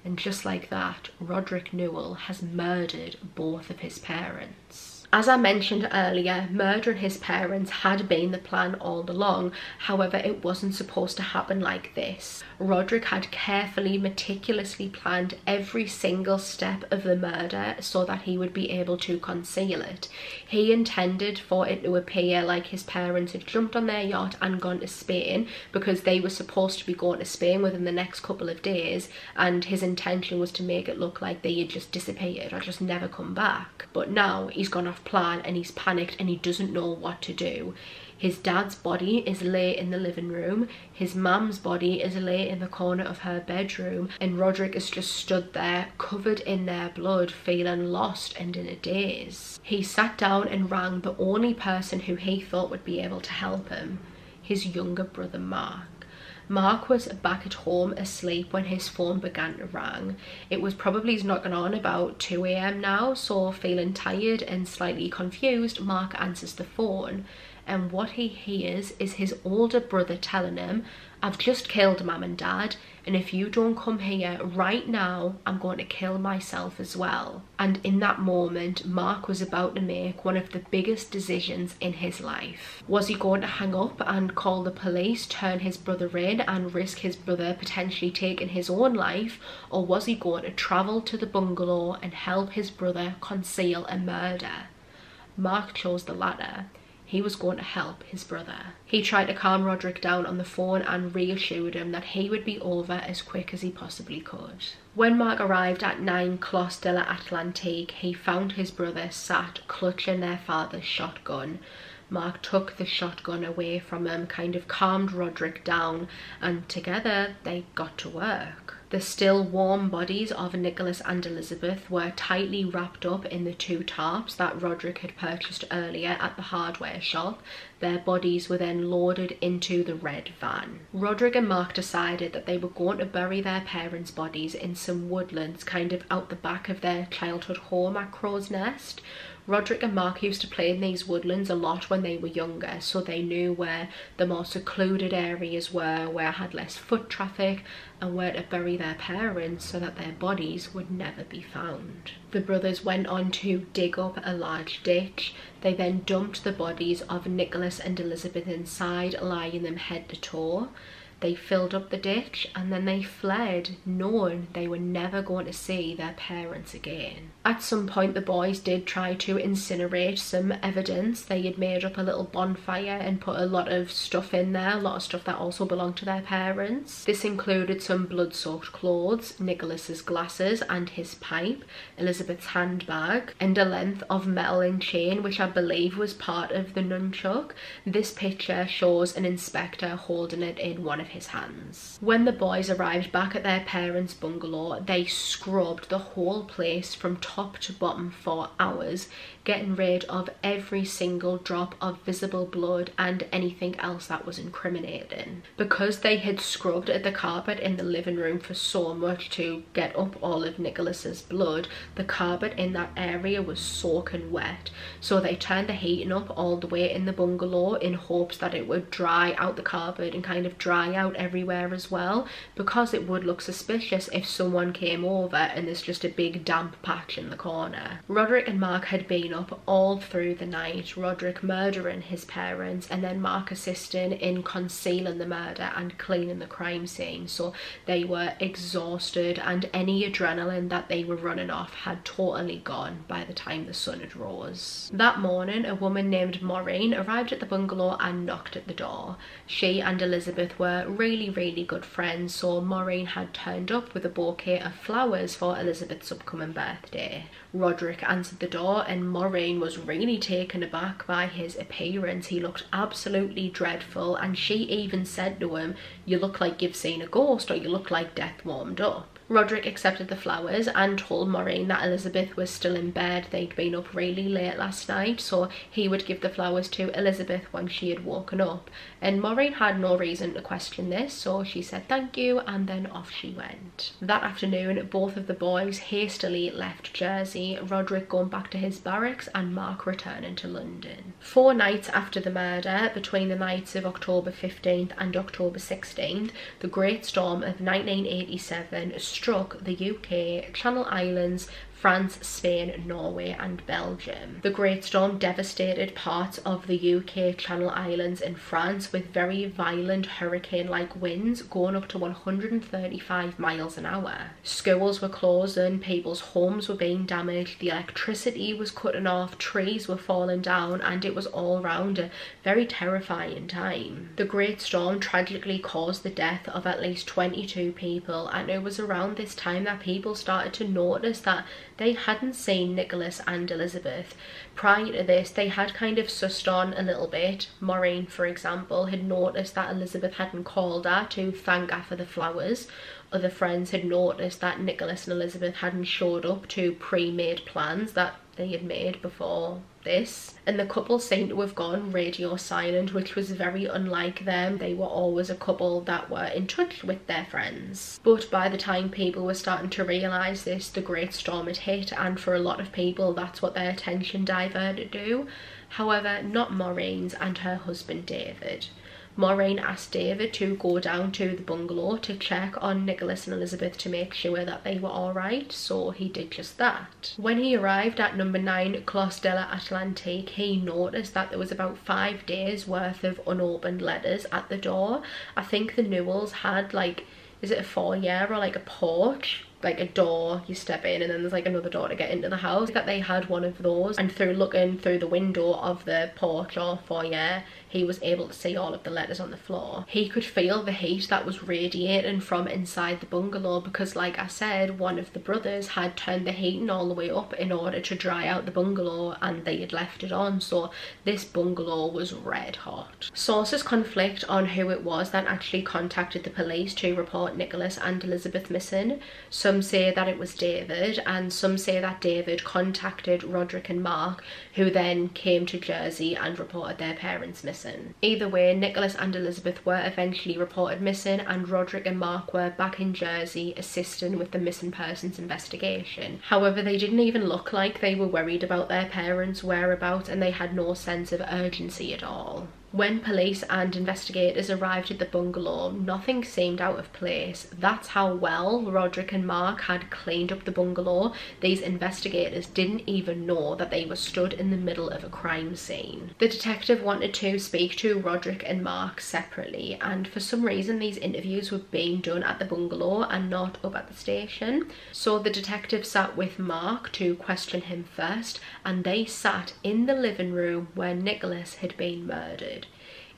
And just like that, Roderick Newall has murdered both of his parents. As I mentioned earlier, murdering his parents had been the plan all along. However, it wasn't supposed to happen like this. Roderick had carefully, meticulously planned every single step of the murder so that he would be able to conceal it. He intended for it to appear like his parents had jumped on their yacht and gone to Spain, because they were supposed to be going to Spain within the next couple of days, and his intention was to make it look like they had just disappeared or just never come back. But now he's gone off plan and he's panicked and he doesn't know what to do. His dad's body is lay in the living room, his mum's body is lay in the corner of her bedroom, and Roderick is just stood there covered in their blood, feeling lost and in a daze. He sat down and rang the only person who he thought would be able to help him, his younger brother Mark. Mark was back at home asleep when his phone began to ring. It was probably knocking on about 2 AM now, so feeling tired and slightly confused, Mark answers the phone. And what he hears is his older brother telling him, "I've just killed Mum and Dad, and if you don't come here right now, I'm going to kill myself as well." And in that moment, Mark was about to make one of the biggest decisions in his life. Was he going to hang up and call the police, turn his brother in and risk his brother potentially taking his own life, or was he going to travel to the bungalow and help his brother conceal a murder? Mark chose the latter. He was going to help his brother. He tried to calm Roderick down on the phone and reassured him that he would be over as quick as he possibly could. When Mark arrived at 9 Clos de l'Atlantique, he found his brother sat clutching their father's shotgun. Mark took the shotgun away from him, kind of calmed Roderick down, and together they got to work. The still warm bodies of Nicholas and Elizabeth were tightly wrapped up in the two tarps that Roderick had purchased earlier at the hardware shop. Their bodies were then loaded into the red van. Roderick and Mark decided that they were going to bury their parents' bodies in some woodlands kind of out the back of their childhood home at Crow's Nest. Roderick and Mark used to play in these woodlands a lot when they were younger, so they knew where the more secluded areas were, where it had less foot traffic, and where to bury their parents so that their bodies would never be found. The brothers went on to dig up a large ditch. They then dumped the bodies of Nicholas and Elizabeth inside, lying them head to toe. They filled up the ditch and then they fled, knowing they were never going to see their parents again. At some point the boys did try to incinerate some evidence. They had made up a little bonfire and put a lot of stuff in there, a lot of stuff that also belonged to their parents. This included some blood-soaked clothes, Nicholas's glasses and his pipe, Elizabeth's handbag, and a length of metal and chain which I believe was part of the nunchuck. This picture shows an inspector holding it in one of his hands. When the boys arrived back at their parents' bungalow, they scrubbed the whole place from top to bottom for hours, getting rid of every single drop of visible blood and anything else that was incriminating. Because they had scrubbed at the carpet in the living room for so much to get up all of Nicholas's blood, the carpet in that area was soaking wet, so they turned the heating up all the way in the bungalow in hopes that it would dry out the carpet and kind of dry out everywhere as well, because it would look suspicious if someone came over and there's just a big damp patch in the corner. Roderick and Mark had been up all through the night, Roderick murdering his parents and then Mark assisting in concealing the murder and cleaning the crime scene, so they were exhausted and any adrenaline that they were running off had totally gone by the time the sun had rose. That morning a woman named Maureen arrived at the bungalow and knocked at the door. She and Elizabeth were really good friends, so Maureen had turned up with a bouquet of flowers for Elizabeth's upcoming birthday. Roderick answered the door and Maureen was really taken aback by his appearance. He looked absolutely dreadful and she even said to him, "You look like you've seen a ghost," or "You look like death warmed up." Roderick accepted the flowers and told Maureen that Elizabeth was still in bed. They'd been up really late last night, so he would give the flowers to Elizabeth when she had woken up. And Maureen had no reason to question this, so she said thank you and then off she went. That afternoon, both of the boys hastily left Jersey, Roderick going back to his barracks and Mark returning to London. 4 nights after the murder, between the nights of October 15th and October 16th, the great storm of 1987 struck the UK, Channel Islands, France, Spain, Norway and Belgium. The great storm devastated parts of the UK, Channel Islands and France with very violent hurricane-like winds going up to 135 miles an hour. Schools were closing, people's homes were being damaged, the electricity was cutting off, trees were falling down, and it was all round a very terrifying time. The great storm tragically caused the death of at least 22 people, and it was around this time that people started to notice that they hadn't seen Nicholas and Elizabeth. Prior to this, they had kind of sussed on a little bit. Maureen, for example, had noticed that Elizabeth hadn't called her to thank her for the flowers. Other friends had noticed that Nicholas and Elizabeth hadn't showed up to pre-made plans that they had made before this, and the couple seemed to have gone radio silent, which was very unlike them. They were always a couple that were in touch with their friends, but by the time people were starting to realize this, the great storm had hit, and for a lot of people that's what their attention diverted to. However, not Maureen's and her husband David. Maureen asked David to go down to the bungalow to check on Nicholas and Elizabeth to make sure that they were alright, so he did just that. When he arrived at number 9 Clos de l'Atlantique, he noticed that there was about 5 days worth of unopened letters at the door. I think the Newalls had, like, is it a foyer or like a porch? like a door you step in and then there's like another door to get into the house, that they had one of those, and through looking through the window of the porch or foyer he was able to see all of the letters on the floor. He could feel the heat that was radiating from inside the bungalow because, like I said, one of the brothers had turned the heating all the way up in order to dry out the bungalow and they had left it on, so this bungalow was red hot. Sources conflict on who it was that actually contacted the police to report Nicholas and Elizabeth missing. Some say that it was David and some say that David contacted Roderick and Mark, who then came to Jersey and reported their parents missing. Either way, Nicholas and Elizabeth were eventually reported missing and Roderick and Mark were back in Jersey assisting with the missing persons investigation. However, they didn't even look like they were worried about their parents' whereabouts and they had no sense of urgency at all. When police and investigators arrived at the bungalow, nothing seemed out of place. That's how well Roderick and Mark had cleaned up the bungalow. These investigators didn't even know that they were stood in the middle of a crime scene. The detective wanted to speak to Roderick and Mark separately, and for some reason these interviews were being done at the bungalow and not up at the station. So the detective sat with Mark to question him first, and they sat in the living room where Nicholas had been murdered.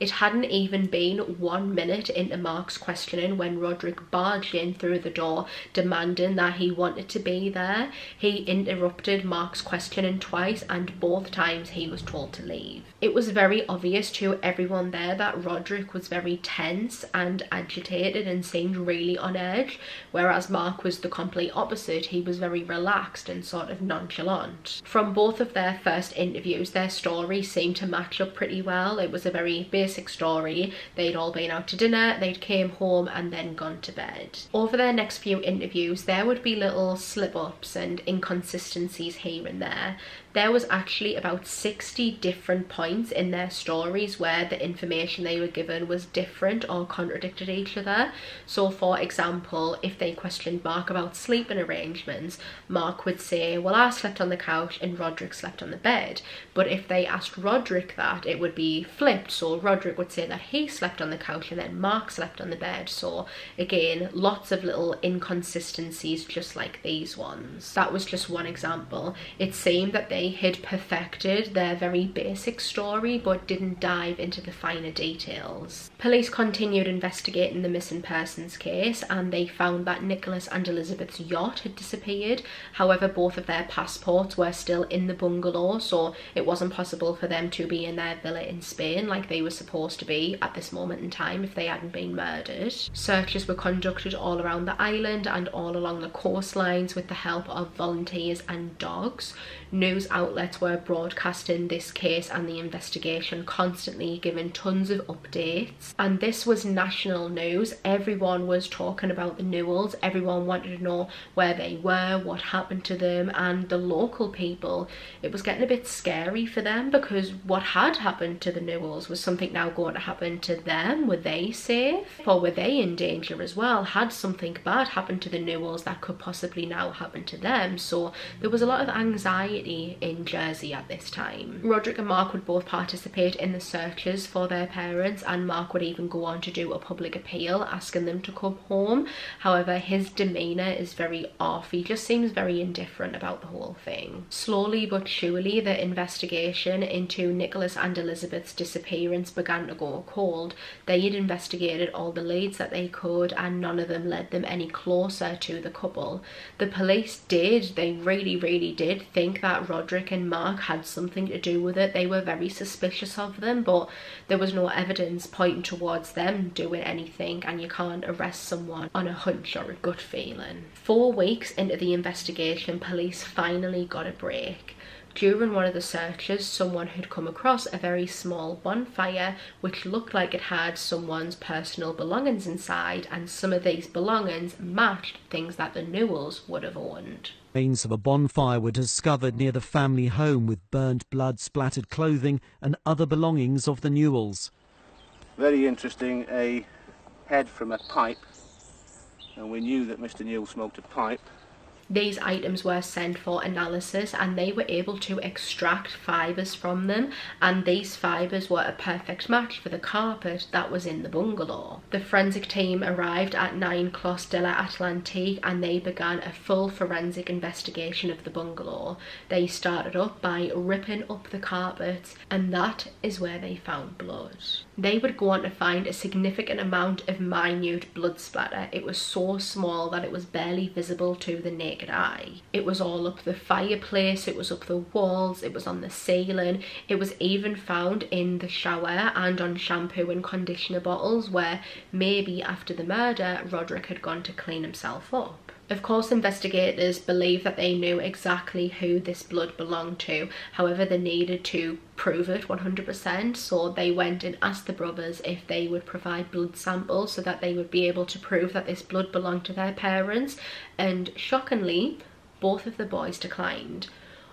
It hadn't even been 1 minute into Mark's questioning when Roderick barged in through the door demanding that he wanted to be there. He interrupted Mark's questioning twice and both times he was told to leave. It was very obvious to everyone there that Roderick was very tense and agitated and seemed really on edge, whereas Mark was the complete opposite. He was very relaxed and sort of nonchalant. From both of their first interviews, their story seemed to match up pretty well. It was a very basic story. They'd all been out to dinner, they'd came home and then gone to bed. Over their next few interviews there would be little slip-ups and inconsistencies here and there. There was actually about 60 different points in their stories where the information they were given was different or contradicted each other. So for example, if they questioned Mark about sleeping arrangements, Mark would say, well, I slept on the couch and Roderick slept on the bed. But if they asked Roderick that, it would be flipped. So Roderick would say that he slept on the couch and then Mark slept on the bed. So again, lots of little inconsistencies just like these ones. That was just one example. It seemed that they had perfected their very basic story but didn't dive into the finer details. Police continued investigating the missing persons case and they found that Nicholas and Elizabeth's yacht had disappeared. However, both of their passports were still in the bungalow, so it wasn't possible for them to be in their villa in Spain like they were supposed to be at this moment in time if they hadn't been murdered. Searches were conducted all around the island and all along the coastlines with the help of volunteers and dogs. News outlets were broadcasting this case and the investigation constantly, giving tons of updates, and this was national news. Everyone was talking about the Newalls, everyone wanted to know where they were, what happened to them, and the local people. It was getting a bit scary for them because what had happened to the Newalls was something now going to happen to them. Were they safe or were they in danger as well? Had something bad happened to the Newalls that could possibly now happen to them? So there was a lot of anxiety in Jersey at this time. Roderick and Mark would both participate in the searches for their parents, and Mark would even go on to do a public appeal asking them to come home. However, his demeanour is very off. He just seems very indifferent about the whole thing. Slowly but surely the investigation into Nicholas and Elizabeth's disappearance began to go cold. They had investigated all the leads that they could and none of them led them any closer to the couple. The police did, they really did think that Roderick and Mark had something to do with it. They were very suspicious of them, but there was no evidence pointing towards them doing anything, and you can't arrest someone on a hunch or a gut feeling. 4 weeks into the investigation, police finally got a break. During one of the searches, someone had come across a very small bonfire which looked like it had someone's personal belongings inside, and some of these belongings matched things that the Newalls would have owned. Remains of a bonfire were discovered near the family home with burnt blood, splattered clothing and other belongings of the Newalls. Very interesting, a head from a pipe, and we knew that Mr Newall smoked a pipe. these items were sent for analysis, and they were able to extract fibres from them, and these fibres were a perfect match for the carpet that was in the bungalow. The forensic team arrived at 9 Clos de l'Atlantique and they began a full forensic investigation of the bungalow. They started up by ripping up the carpets, and that is where they found blood. They would go on to find a significant amount of minute blood splatter. It was so small that it was barely visible to the naked eye. It was all up the fireplace, it was up the walls, it was on the ceiling, it was even found in the shower and on shampoo and conditioner bottles where maybe after the murder Roderick had gone to clean himself up. Of course, investigators believe that they knew exactly who this blood belonged to. However, they needed to prove it 100%, so they went and asked the brothers if they would provide blood samples so that they would be able to prove that this blood belonged to their parents, and shockingly, both of the boys declined.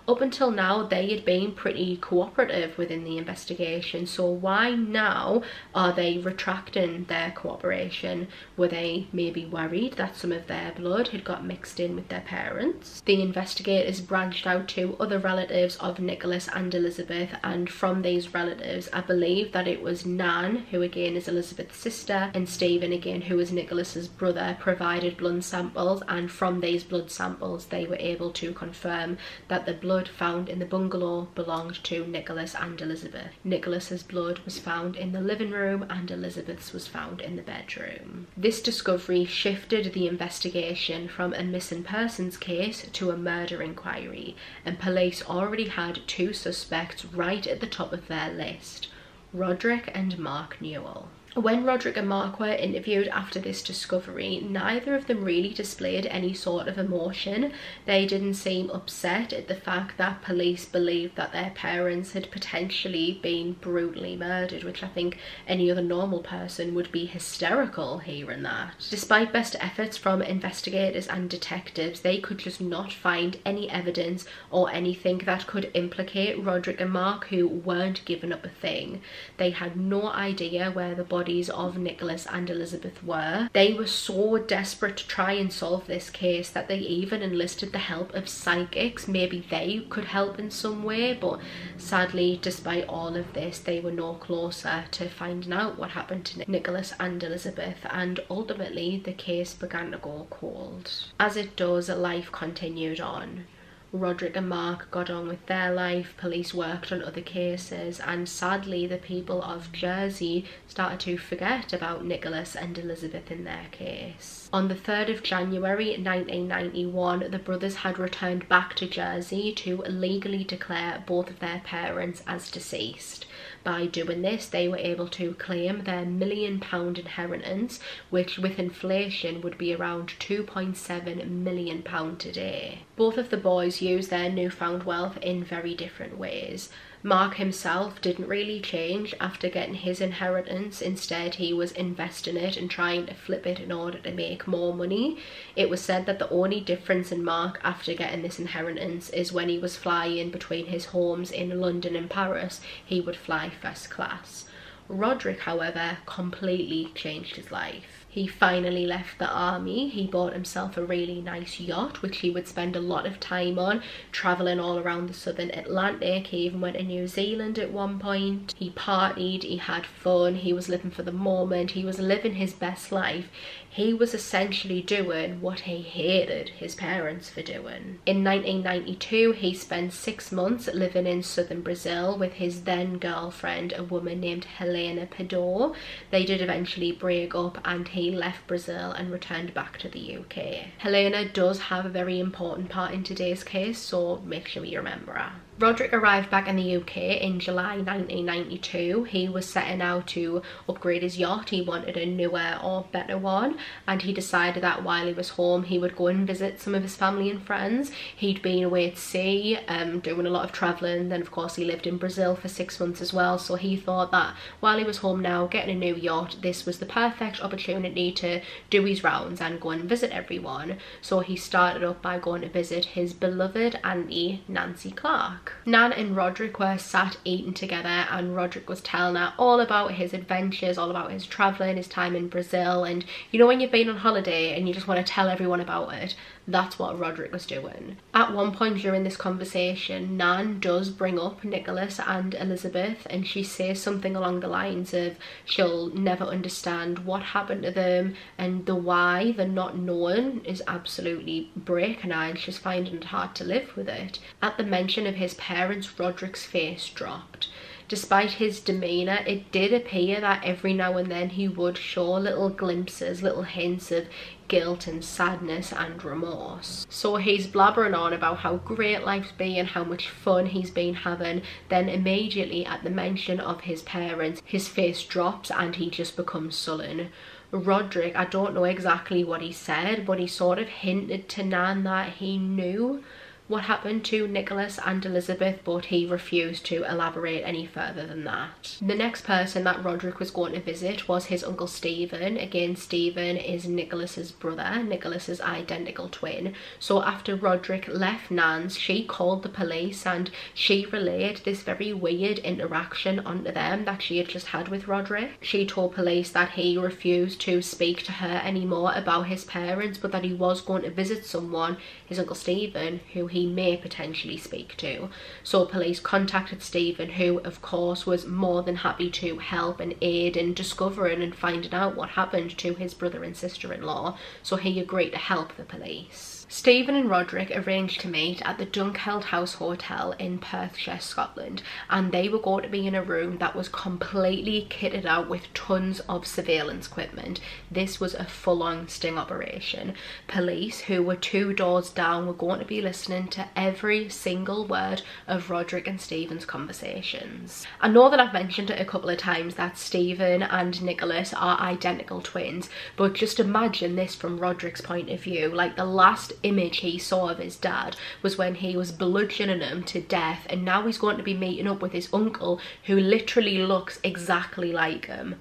Up until now, they had been pretty cooperative within the investigation, so why now are they retracting their cooperation? Were they maybe worried that some of their blood had got mixed in with their parents? The investigators branched out to other relatives of Nicholas and Elizabeth, and from these relatives, I believe that it was Nan, who again is Elizabeth's sister, and Stephen, again, who is Nicholas's brother, provided blood samples, and from these blood samples, they were able to confirm that the blood found in the bungalow belonged to Nicholas and Elizabeth. Nicholas's blood was found in the living room and Elizabeth's was found in the bedroom. This discovery shifted the investigation from a missing persons case to a murder inquiry, and police already had two suspects right at the top of their list: Roderick and Mark Newall. When Roderick and Mark were interviewed after this discovery, neither of them really displayed any sort of emotion. They didn't seem upset at the fact that police believed that their parents had potentially been brutally murdered, which I think any other normal person would be hysterical hearing that. Despite best efforts from investigators and detectives, they could just not find any evidence or anything that could implicate Roderick and Mark, who weren't giving up a thing. They had no idea where the body of Nicholas and Elizabeth were. They were so desperate to try and solve this case that they even enlisted the help of psychics. Maybe they could help in some way, but sadly, despite all of this, they were no closer to finding out what happened to Nicholas and Elizabeth, and ultimately the case began to go cold. As it does, life continued on. Roderick and Mark got on with their life, police worked on other cases, and sadly the people of Jersey started to forget about Nicholas and Elizabeth in their case. On the 3rd of January 1991, the brothers had returned back to Jersey to legally declare both of their parents as deceased. By doing this, they were able to claim their £1 million inheritance, which with inflation would be around £2.7 million today. Both of the boys used their newfound wealth in very different ways. Mark himself didn't really change after getting his inheritance. Instead, he was investing it and trying to flip it in order to make more money. It was said that the only difference in Mark after getting this inheritance is when he was flying between his homes in London and Paris, he would fly first class. Roderick, however, completely changed his life. He finally left the army. He bought himself a really nice yacht, which he would spend a lot of time on, travelling all around the southern Atlantic. He even went to New Zealand at one point. He partied, he had fun, he was living for the moment, he was living his best life. He was essentially doing what he hated his parents for doing. In 1992, he spent 6 months living in southern Brazil with his then girlfriend, a woman named Helena Pedro. They did eventually break up, and he left Brazil and returned back to the UK. Helena does have a very important part in today's case, so make sure you remember her. Roderick arrived back in the UK in July 1992. He was setting out to upgrade his yacht. He wanted a newer or better one, and he decided that while he was home he would go and visit some of his family and friends. He'd been away at sea, doing a lot of travelling. Then of course he lived in Brazil for 6 months as well, so he thought that while he was home now getting a new yacht, this was the perfect opportunity to do his rounds and go and visit everyone. So he started up by going to visit his beloved auntie Nancy Clark. Clark. Nan and Roderick were sat eating together and Roderick was telling her all about his adventures, all about his travelling, his time in Brazil, and you know when you've been on holiday and you just want to tell everyone about it, that's what Roderick was doing. At one point during this conversation, Nan does bring up Nicholas and Elizabeth and she says something along the lines of she'll never understand what happened to them and the why the not knowing is absolutely breaking her and she's finding it hard to live with it. At the mention of his parents, Roderick's face dropped. Despite his demeanour, it did appear that every now and then he would show little glimpses, little hints of guilt and sadness and remorse. So he's blabbering on about how great life's been and how much fun he's been having. Then immediately at the mention of his parents, his face drops and he just becomes sullen. Roderick, I don't know exactly what he said, but he sort of hinted to Nan that he knew what happened to Nicholas and Elizabeth, but he refused to elaborate any further than that. The next person that Roderick was going to visit was his uncle Stephen. Again, Stephen is Nicholas's brother, Nicholas's identical twin. So after Roderick left Nan's, she called the police and she relayed this very weird interaction onto them that she had just had with Roderick. She told police that he refused to speak to her anymore about his parents, but that he was going to visit someone, his uncle Stephen, who he may potentially speak to. So police contacted Stephen, who of course was more than happy to help and aid in discovering and finding out what happened to his brother and sister-in-law, so he agreed to help the police. Stephen and Roderick arranged to meet at the Dunkeld House Hotel in Perthshire, Scotland, and they were going to be in a room that was completely kitted out with tons of surveillance equipment. This was a full-on sting operation. Police, who were two doors down, were going to be listening to every single word of Roderick and Stephen's conversations. I know that I've mentioned it a couple of times that Stephen and Nicholas are identical twins, but just imagine this from Roderick's point of view. Like, the last image he saw of his dad was when he was bludgeoning him to death, and now he's going to be meeting up with his uncle who literally looks exactly like him.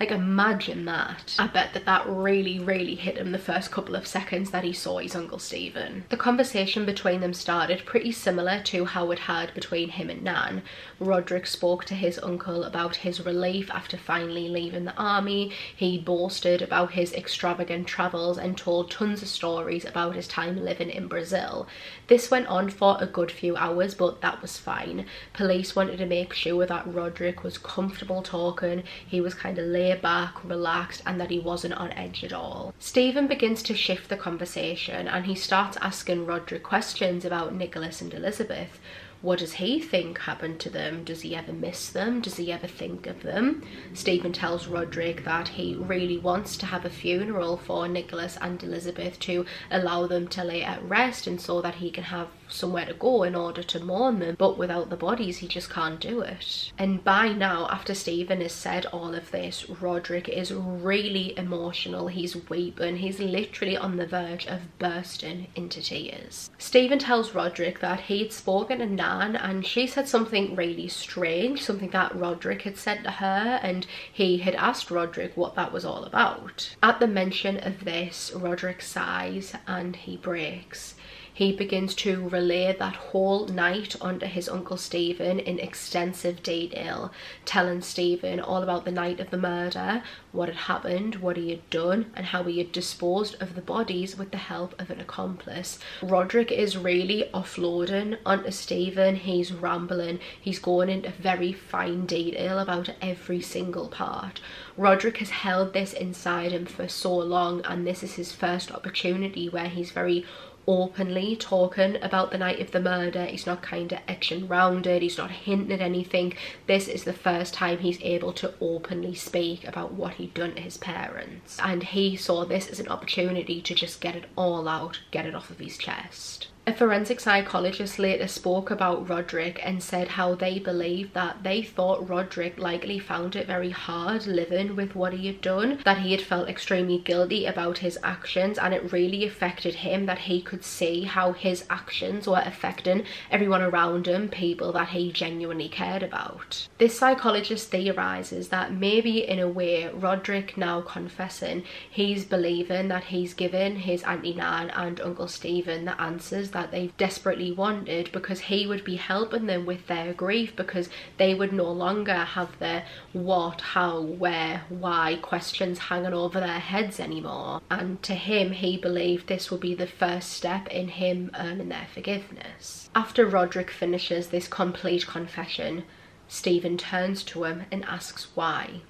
Like, imagine that. I bet that really hit him the first couple of seconds that he saw his Uncle Stephen. The conversation between them started pretty similar to how it had between him and Nan. Roderick spoke to his uncle about his relief after finally leaving the army. He boasted about his extravagant travels and told tons of stories about his time living in Brazil. This went on for a good few hours, but that was fine. Police wanted to make sure that Roderick was comfortable talking, he was kind of laid back, relaxed, and that he wasn't on edge at all. Stephen begins to shift the conversation and he starts asking Roderick questions about Nicholas and Elizabeth. What does he think happened to them? Does he ever miss them? Does he ever think of them? Stephen tells Roderick that he really wants to have a funeral for Nicholas and Elizabeth to allow them to lay at rest and so that he can have somewhere to go in order to mourn them, but without the bodies he just can't do it. And by now, after Stephen has said all of this, Roderick is really emotional. He's weeping. He's literally on the verge of bursting into tears. Stephen tells Roderick that he'd spoken to Nan and she said something really strange, something that Roderick had said to her, and he had asked Roderick what that was all about. At the mention of this, Roderick sighs and he breaks. He begins to relay that whole night onto his Uncle Stephen in extensive detail, telling Stephen all about the night of the murder, what had happened, what he had done, and how he had disposed of the bodies with the help of an accomplice. Roderick is really offloading onto Stephen. He's rambling, he's going into very fine detail about every single part. Roderick has held this inside him for so long, and this is his first opportunity where he's very openly talking about the night of the murder. He's not kind of etching round it, he's not hinting at anything. This is the first time he's able to openly speak about what he'd done to his parents, and he saw this as an opportunity to just get it all out, get it off of his chest. A forensic psychologist later spoke about Roderick and said how they believed that they thought Roderick likely found it very hard living with what he had done, that he had felt extremely guilty about his actions, and it really affected him that he could see how his actions were affecting everyone around him, people that he genuinely cared about. This psychologist theorizes that maybe in a way Roderick now confessing, he's believing that he's given his Auntie Nan and Uncle Stephen the answers that they've desperately wanted, because he would be helping them with their grief, because they would no longer have their what, how, where, why questions hanging over their heads anymore. And to him, he believed this would be the first step in him earning their forgiveness. After Roderick finishes this complete confession, Stephen turns to him and asks why.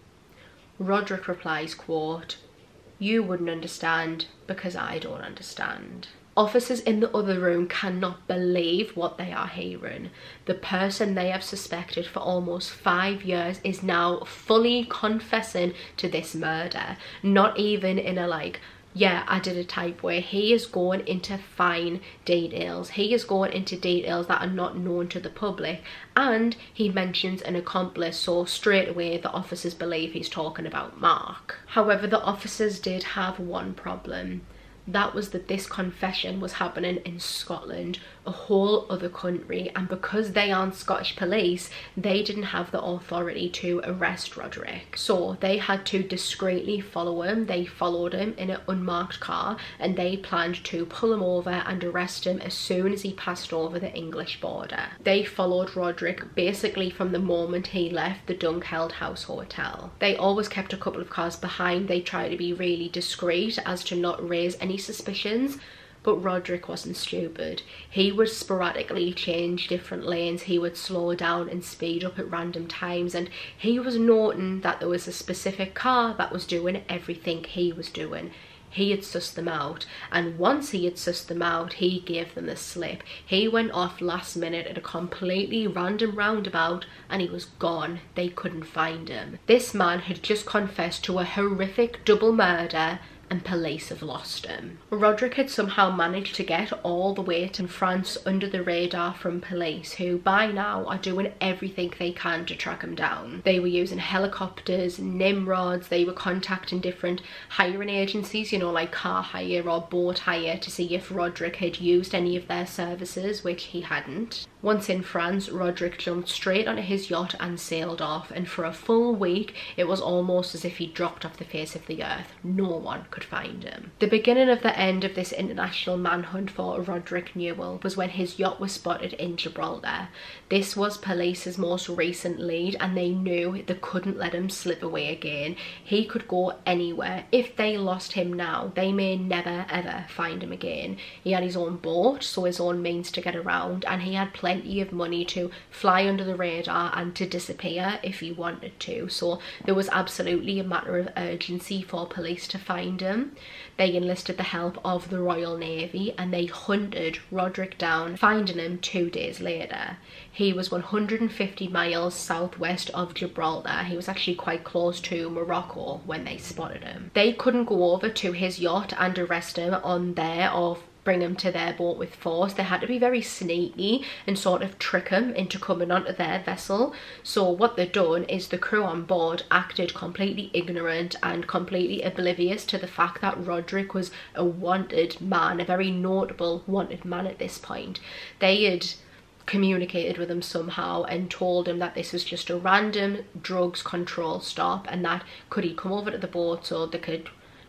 Roderick replies, quote, "You wouldn't understand because I don't understand." Officers in the other room cannot believe what they are hearing. The person they have suspected for almost 5 years is now fully confessing to this murder. Not even in a like, yeah, I did a type, where he is going into fine details. He is going into details that are not known to the public, and he mentions an accomplice, so straight away the officers believe he's talking about Mark. However, the officers did have one problem. That was that this confession was happening in Scotland, a whole other country, and because they aren't Scottish police, they didn't have the authority to arrest Roderick. So they had to discreetly follow him. They followed him in an unmarked car, and they planned to pull him over and arrest him as soon as he passed over the English border. They followed Roderick basically from the moment he left the Dunkeld House Hotel. They always kept a couple of cars behind. They tried to be really discreet as to not raise any suspicions, but Roderick wasn't stupid. He would sporadically change different lanes, he would slow down and speed up at random times, and he was noting that there was a specific car that was doing everything he was doing. He had sussed them out, and once he had sussed them out, he gave them the slip. He went off last minute at a completely random roundabout, and he was gone. They couldn't find him. This man had just confessed to a horrific double murder, and police have lost him. Roderick had somehow managed to get all the way to France under the radar from police, who by now are doing everything they can to track him down. They were using helicopters, Nimrods, they were contacting different hiring agencies, you know, like car hire or boat hire, to see if Roderick had used any of their services, which he hadn't. Once in France, Roderick jumped straight onto his yacht and sailed off, and for a full week, it was almost as if he dropped off the face of the earth. No one could find him. The beginning of the end of this international manhunt for Roderick Newall was when his yacht was spotted in Gibraltar. This was police's most recent lead, and they knew they couldn't let him slip away again. He could go anywhere. If they lost him now, they may never ever find him again. He had his own boat, so his own means to get around, and he had plenty of money to fly under the radar and to disappear if he wanted to. So there was absolutely a matter of urgency for police to find him. They enlisted the help of the Royal Navy, and they hunted Roderick down, finding him 2 days later. He was 150 miles southwest of Gibraltar. He was actually quite close to Morocco when they spotted him. They couldn't go over to his yacht and arrest him on there or bring him to their boat with force. They had to be very sneaky and sort of trick him into coming onto their vessel. So what they'd done is the crew on board acted completely ignorant and completely oblivious to the fact that Roderick was a wanted man, a very notable wanted man at this point. They had communicated with him somehow and told him that this was just a random drugs control stop, and that could he come over to the boat so they could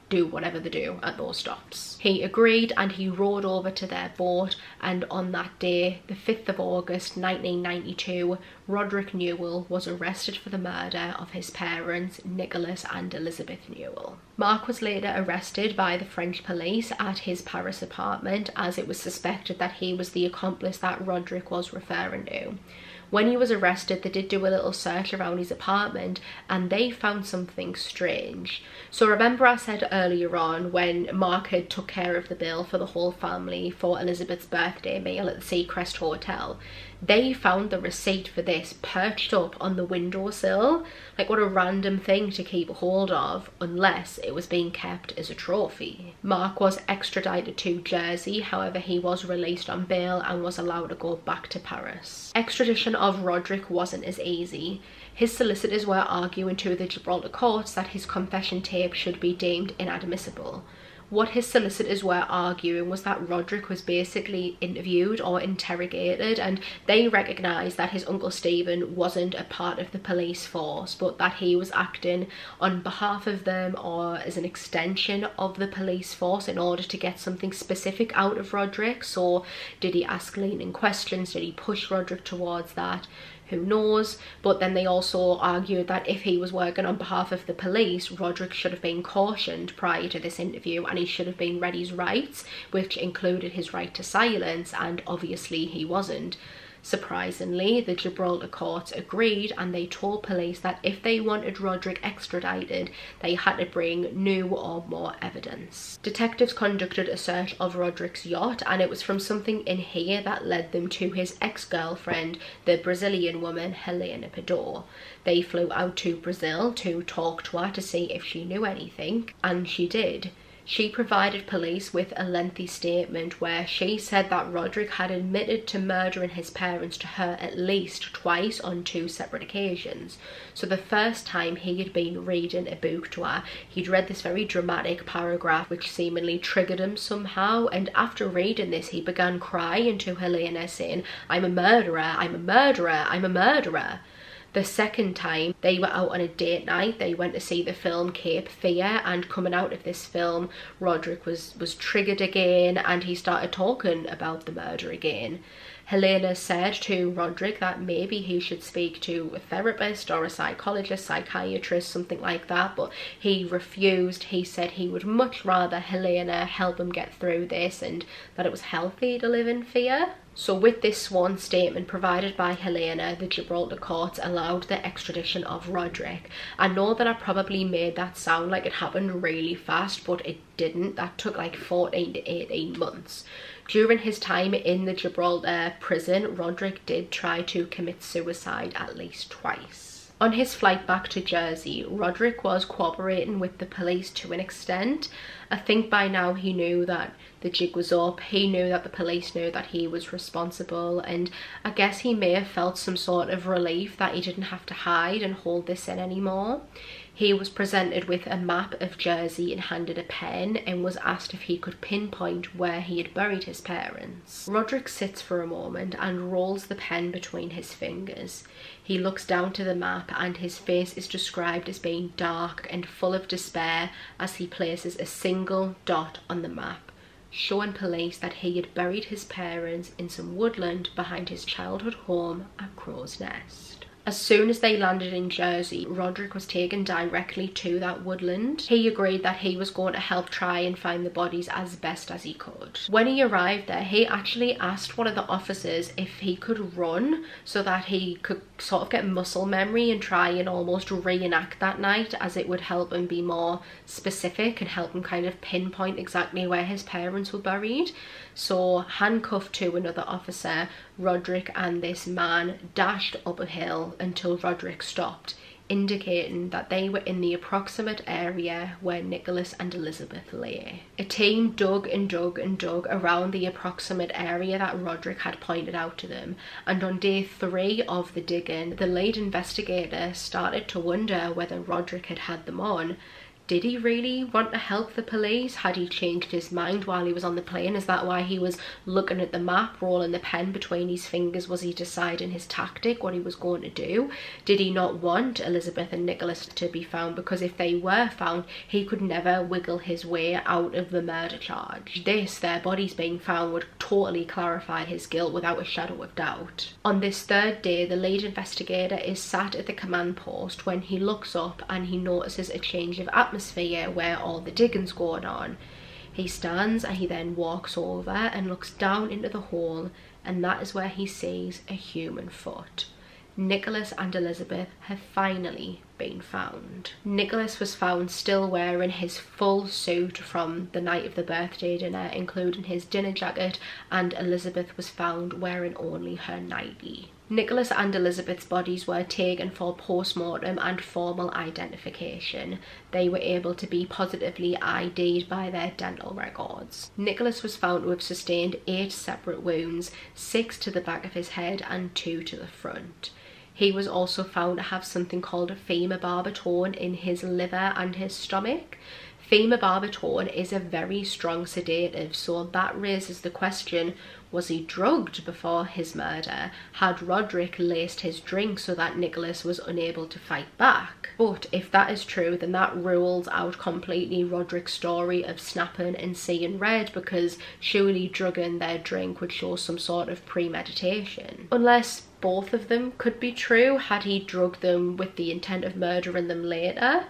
do whatever they do at those stops. He agreed, and he rowed over to their boat, and on that day, the 5th of August 1992, Roderick Newall was arrested for the murder of his parents, Nicholas and Elizabeth Newall. Mark was later arrested by the French police at his Paris apartment, as it was suspected that he was the accomplice that Roderick was referring to. When he was arrested, they did do a little search around his apartment, and they found something strange. So remember I said earlier on, when Mark had took care of the bill for the whole family for Elizabeth's birthday meal at the Seacrest Hotel, they found the receipt for this perched up on the windowsill. Like, what a random thing to keep hold of, unless it was being kept as a trophy. Mark was extradited to Jersey, however he was released on bail and was allowed to go back to Paris. Extradition of Roderick wasn't as easy. His solicitors were arguing to the Gibraltar courts that his confession tape should be deemed inadmissible. what his solicitors were arguing was that Roderick was basically interviewed or interrogated, and they recognised that his uncle Stephen wasn't a part of the police force, but that he was acting on behalf of them or as an extension of the police force in order to get something specific out of Roderick. So did he ask leading questions? Did he push Roderick towards that? Who knows? But then they also argued that if he was working on behalf of the police, Roderick should have been cautioned prior to this interview and he should have been read his rights, which included his right to silence, and obviously he wasn't. Surprisingly, the Gibraltar courts agreed and they told police that if they wanted Roderick extradited, they had to bring new or more evidence. Detectives conducted a search of Roderick's yacht, and it was from something in here that led them to his ex-girlfriend, the Brazilian woman Helena Pedro. They flew out to Brazil to talk to her to see if she knew anything, and she did. She provided police with a lengthy statement where she said that Roderick had admitted to murdering his parents to her at least twice on 2 separate occasions. So the first time he had been reading a book to her, he'd read this very dramatic paragraph which seemingly triggered him somehow, and after reading this he began crying to Helena saying, "I'm a murderer, I'm a murderer, I'm a murderer." The second time, they were out on a date night. They went to see the film Cape Fear, and coming out of this film, Roderick was triggered again and he started talking about the murder again. Helena said to Roderick that maybe he should speak to a therapist or a psychologist, psychiatrist, something like that, but he refused. He said he would much rather Helena help him get through this and that it was healthy to live in fear. So with this sworn statement provided by Helena, the Gibraltar courts allowed the extradition of Roderick. I know that I probably made that sound like it happened really fast, but it didn't. That took like 14 to 18 months. During his time in the Gibraltar prison, Roderick did try to commit suicide at least twice. On his flight back to Jersey, Roderick was cooperating with the police to an extent. I think by now he knew that the jig was up, he knew that the police knew that he was responsible, and I guess he may have felt some sort of relief that he didn't have to hide and hold this in anymore. He was presented with a map of Jersey and handed a pen and was asked if he could pinpoint where he had buried his parents. Roderick sits for a moment and rolls the pen between his fingers. He looks down to the map and his face is described as being dark and full of despair as he places a single dot on the map, showing police that he had buried his parents in some woodland behind his childhood home at Crow's Nest. As soon as they landed in Jersey, Roderick was taken directly to that woodland. He agreed that he was going to help try and find the bodies as best as he could. When he arrived there, he actually asked one of the officers if he could run so that he could sort of get muscle memory and try and almost reenact that night, as it would help him be more specific and help him kind of pinpoint exactly where his parents were buried. So handcuffed to another officer, Roderick and this man dashed up a hill until Roderick stopped, indicating that they were in the approximate area where Nicholas and Elizabeth lay. A team dug and dug and dug around the approximate area that Roderick had pointed out to them, and on day 3 of the digging, the lead investigator started to wonder whether Roderick had had them on. Did he really want to help the police? Had he changed his mind while he was on the plane? Is that why he was looking at the map, rolling the pen between his fingers? Was he deciding his tactic, what he was going to do? Did he not want Elizabeth and Nicholas to be found? Because if they were found, he could never wiggle his way out of the murder charge. This, their bodies being found, would totally clarify his guilt without a shadow of doubt. On this 3rd day, the lead investigator is sat at the command post when he looks up and he notices a change of atmosphere where all the digging's going on. He stands and he then walks over and looks down into the hole, and that is where he sees a human foot. Nicholas and Elizabeth have finally been found. Nicholas was found still wearing his full suit from the night of the birthday dinner, including his dinner jacket, and Elizabeth was found wearing only her nightie. Nicholas and Elizabeth's bodies were taken for post-mortem and formal identification. They were able to be positively ID'd by their dental records. Nicholas was found to have sustained 8 separate wounds, 6 to the back of his head and 2 to the front. He was also found to have something called a femur barbiturn in his liver and his stomach. Phenobarbital is a very strong sedative, so that raises the question, was he drugged before his murder? Had Roderick laced his drink so that Nicholas was unable to fight back? But if that is true, then that rules out completely Roderick's story of snapping and seeing red, because surely drugging their drink would show some sort of premeditation. Unless both of them could be true. Had he drugged them with the intent of murdering them later?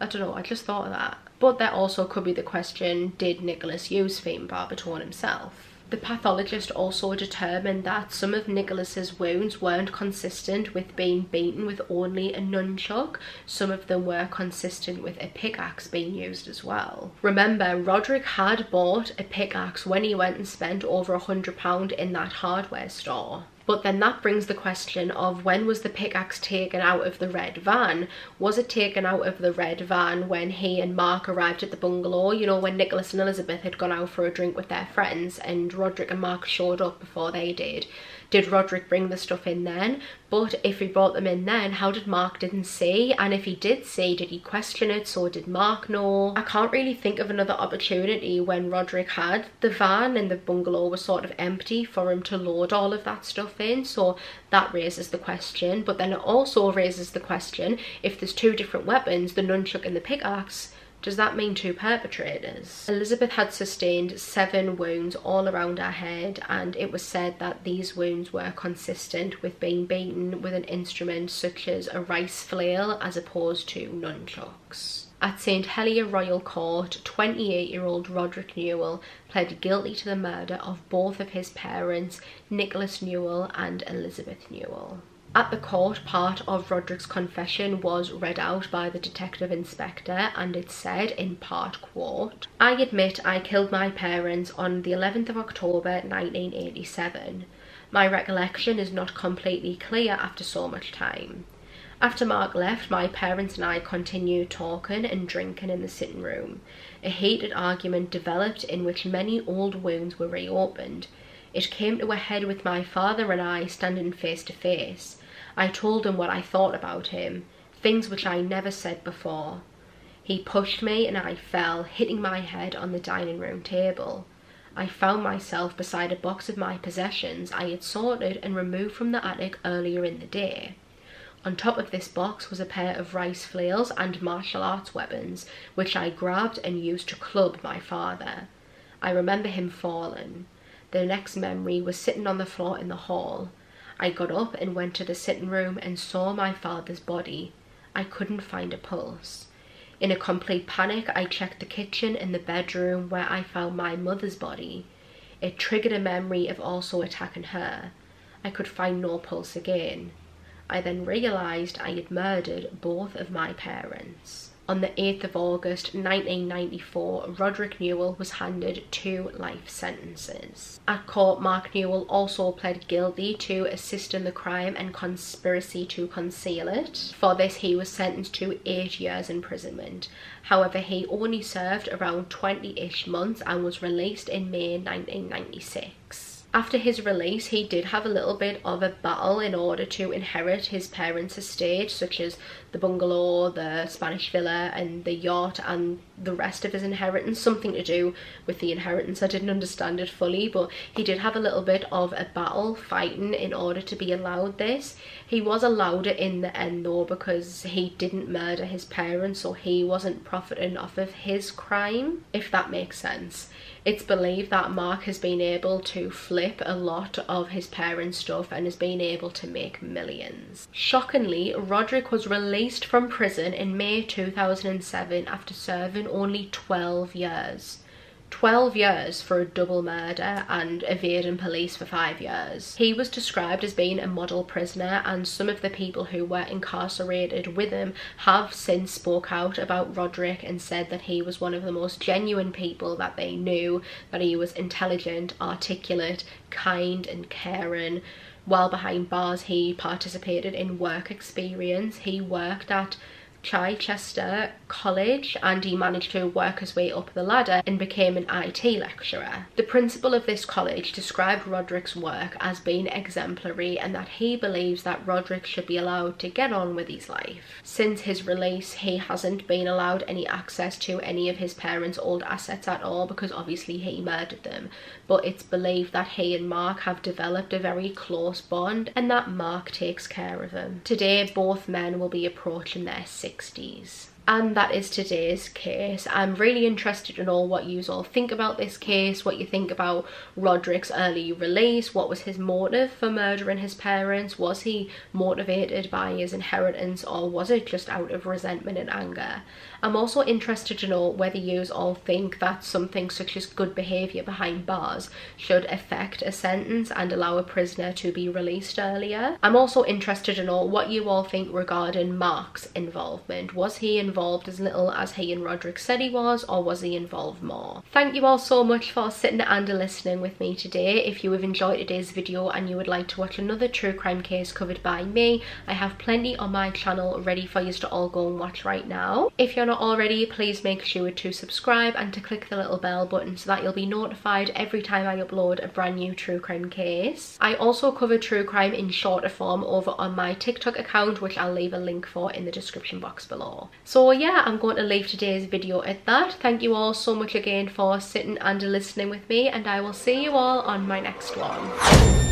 I don't know, I just thought of that. But there also could be the question, did Nicholas use phenobarbital himself? The pathologist also determined that some of Nicholas's wounds weren't consistent with being beaten with only a nunchuck. Some of them were consistent with a pickaxe being used as well. Remember, Roderick had bought a pickaxe when he went and spent over £100 in that hardware store. But then that brings the question of, when was the pickaxe taken out of the red van? Was it taken out of the red van when he and Mark arrived at the bungalow? You know, when Nicholas and Elizabeth had gone out for a drink with their friends and Roderick and Mark showed up before they did. Did Roderick bring the stuff in then? But if he brought them in then, how did Mark didn't see? And if he did see, did he question it? So did Mark know? I can't really think of another opportunity when Roderick had the van and the bungalow was sort of empty for him to load all of that stuff in. So that raises the question. But then it also raises the question, if there's two different weapons, the nunchuck and the pickaxe, does that mean two perpetrators? Elizabeth had sustained 7 wounds all around her head, and it was said that these wounds were consistent with being beaten with an instrument such as a rice flail as opposed to nunchucks. At St Helier Royal Court, 28-year-old Roderick Newall pled guilty to the murder of both of his parents, Nicholas Newall and Elizabeth Newall. At the court, part of Roderick's confession was read out by the detective inspector, and it said, in part, quote, "I admit I killed my parents on the 11th of October 1987. My recollection is not completely clear after so much time. After Mark left, my parents and I continued talking and drinking in the sitting room. A heated argument developed in which many old wounds were reopened. It came to a head with my father and I standing face to face. I told him what I thought about him, things which I never said before. He pushed me and I fell, hitting my head on the dining room table. I found myself beside a box of my possessions I had sorted and removed from the attic earlier in the day. On top of this box was a pair of rice flails and martial arts weapons, which I grabbed and used to club my father. I remember him falling. The next memory was sitting on the floor in the hall. I got up and went to the sitting room and saw my father's body. I couldn't find a pulse. In a complete panic, I checked the kitchen and the bedroom where I found my mother's body. It triggered a memory of also attacking her. I could find no pulse again. I then realised I had murdered both of my parents." On the 8th of August 1994, Roderick Newall was handed 2 life sentences. At court, Mark Newall also pled guilty to assisting the crime and conspiracy to conceal it. For this, he was sentenced to 8 years imprisonment. However, he only served around 20-ish months and was released in May 1996. After his release, he did have a little bit of a battle in order to inherit his parents' estate, such as the bungalow, the Spanish villa and the yacht and the rest of his inheritance. Something to do with the inheritance, I didn't understand it fully, but he did have a little bit of a battle fighting in order to be allowed this. He was allowed it in the end though, because he didn't murder his parents, so he wasn't profiting off of his crime, if that makes sense. It's believed that Mark has been able to flip a lot of his parents' stuff and has been able to make millions. Shockingly, Roderick was released from prison in May 2007 after serving only 12 years. 12 years for a double murder and evading police for 5 years. He was described as being a model prisoner, and some of the people who were incarcerated with him have since spoke out about Roderick and said that he was one of the most genuine people that they knew, that he was intelligent, articulate, kind and caring. While behind bars, he participated in work experience. He worked at Chichester College, and he managed to work his way up the ladder and became an IT lecturer. The principal of this college described Roderick's work as being exemplary and that he believes that Roderick should be allowed to get on with his life. Since his release, he hasn't been allowed any access to any of his parents' old assets at all, because obviously he murdered them, but it's believed that he and Mark have developed a very close bond and that Mark takes care of him. Today, both men will be approaching their 60s. And that is today's case. I'm really interested in all what you all think about this case, what you think about Roderick's early release, what was his motive for murdering his parents, was he motivated by his inheritance or was it just out of resentment and anger? I'm also interested to know whether you all think that something such as good behaviour behind bars should affect a sentence and allow a prisoner to be released earlier. I'm also interested to know what you all think regarding Mark's involvement. Was he involved as little as he and Roderick said he was, or was he involved more? Thank you all so much for sitting and listening with me today. If you have enjoyed today's video and you would like to watch another true crime case covered by me, I have plenty on my channel ready for you to all go and watch right now. If you're not already, please make sure to subscribe and to click the little bell button so that you'll be notified every time I upload a brand new true crime case. I also cover true crime in shorter form over on my TikTok account, which I'll leave a link for in the description box below. So yeah, I'm going to leave today's video at that. Thank you all so much again for sitting and listening with me, and I will see you all on my next one.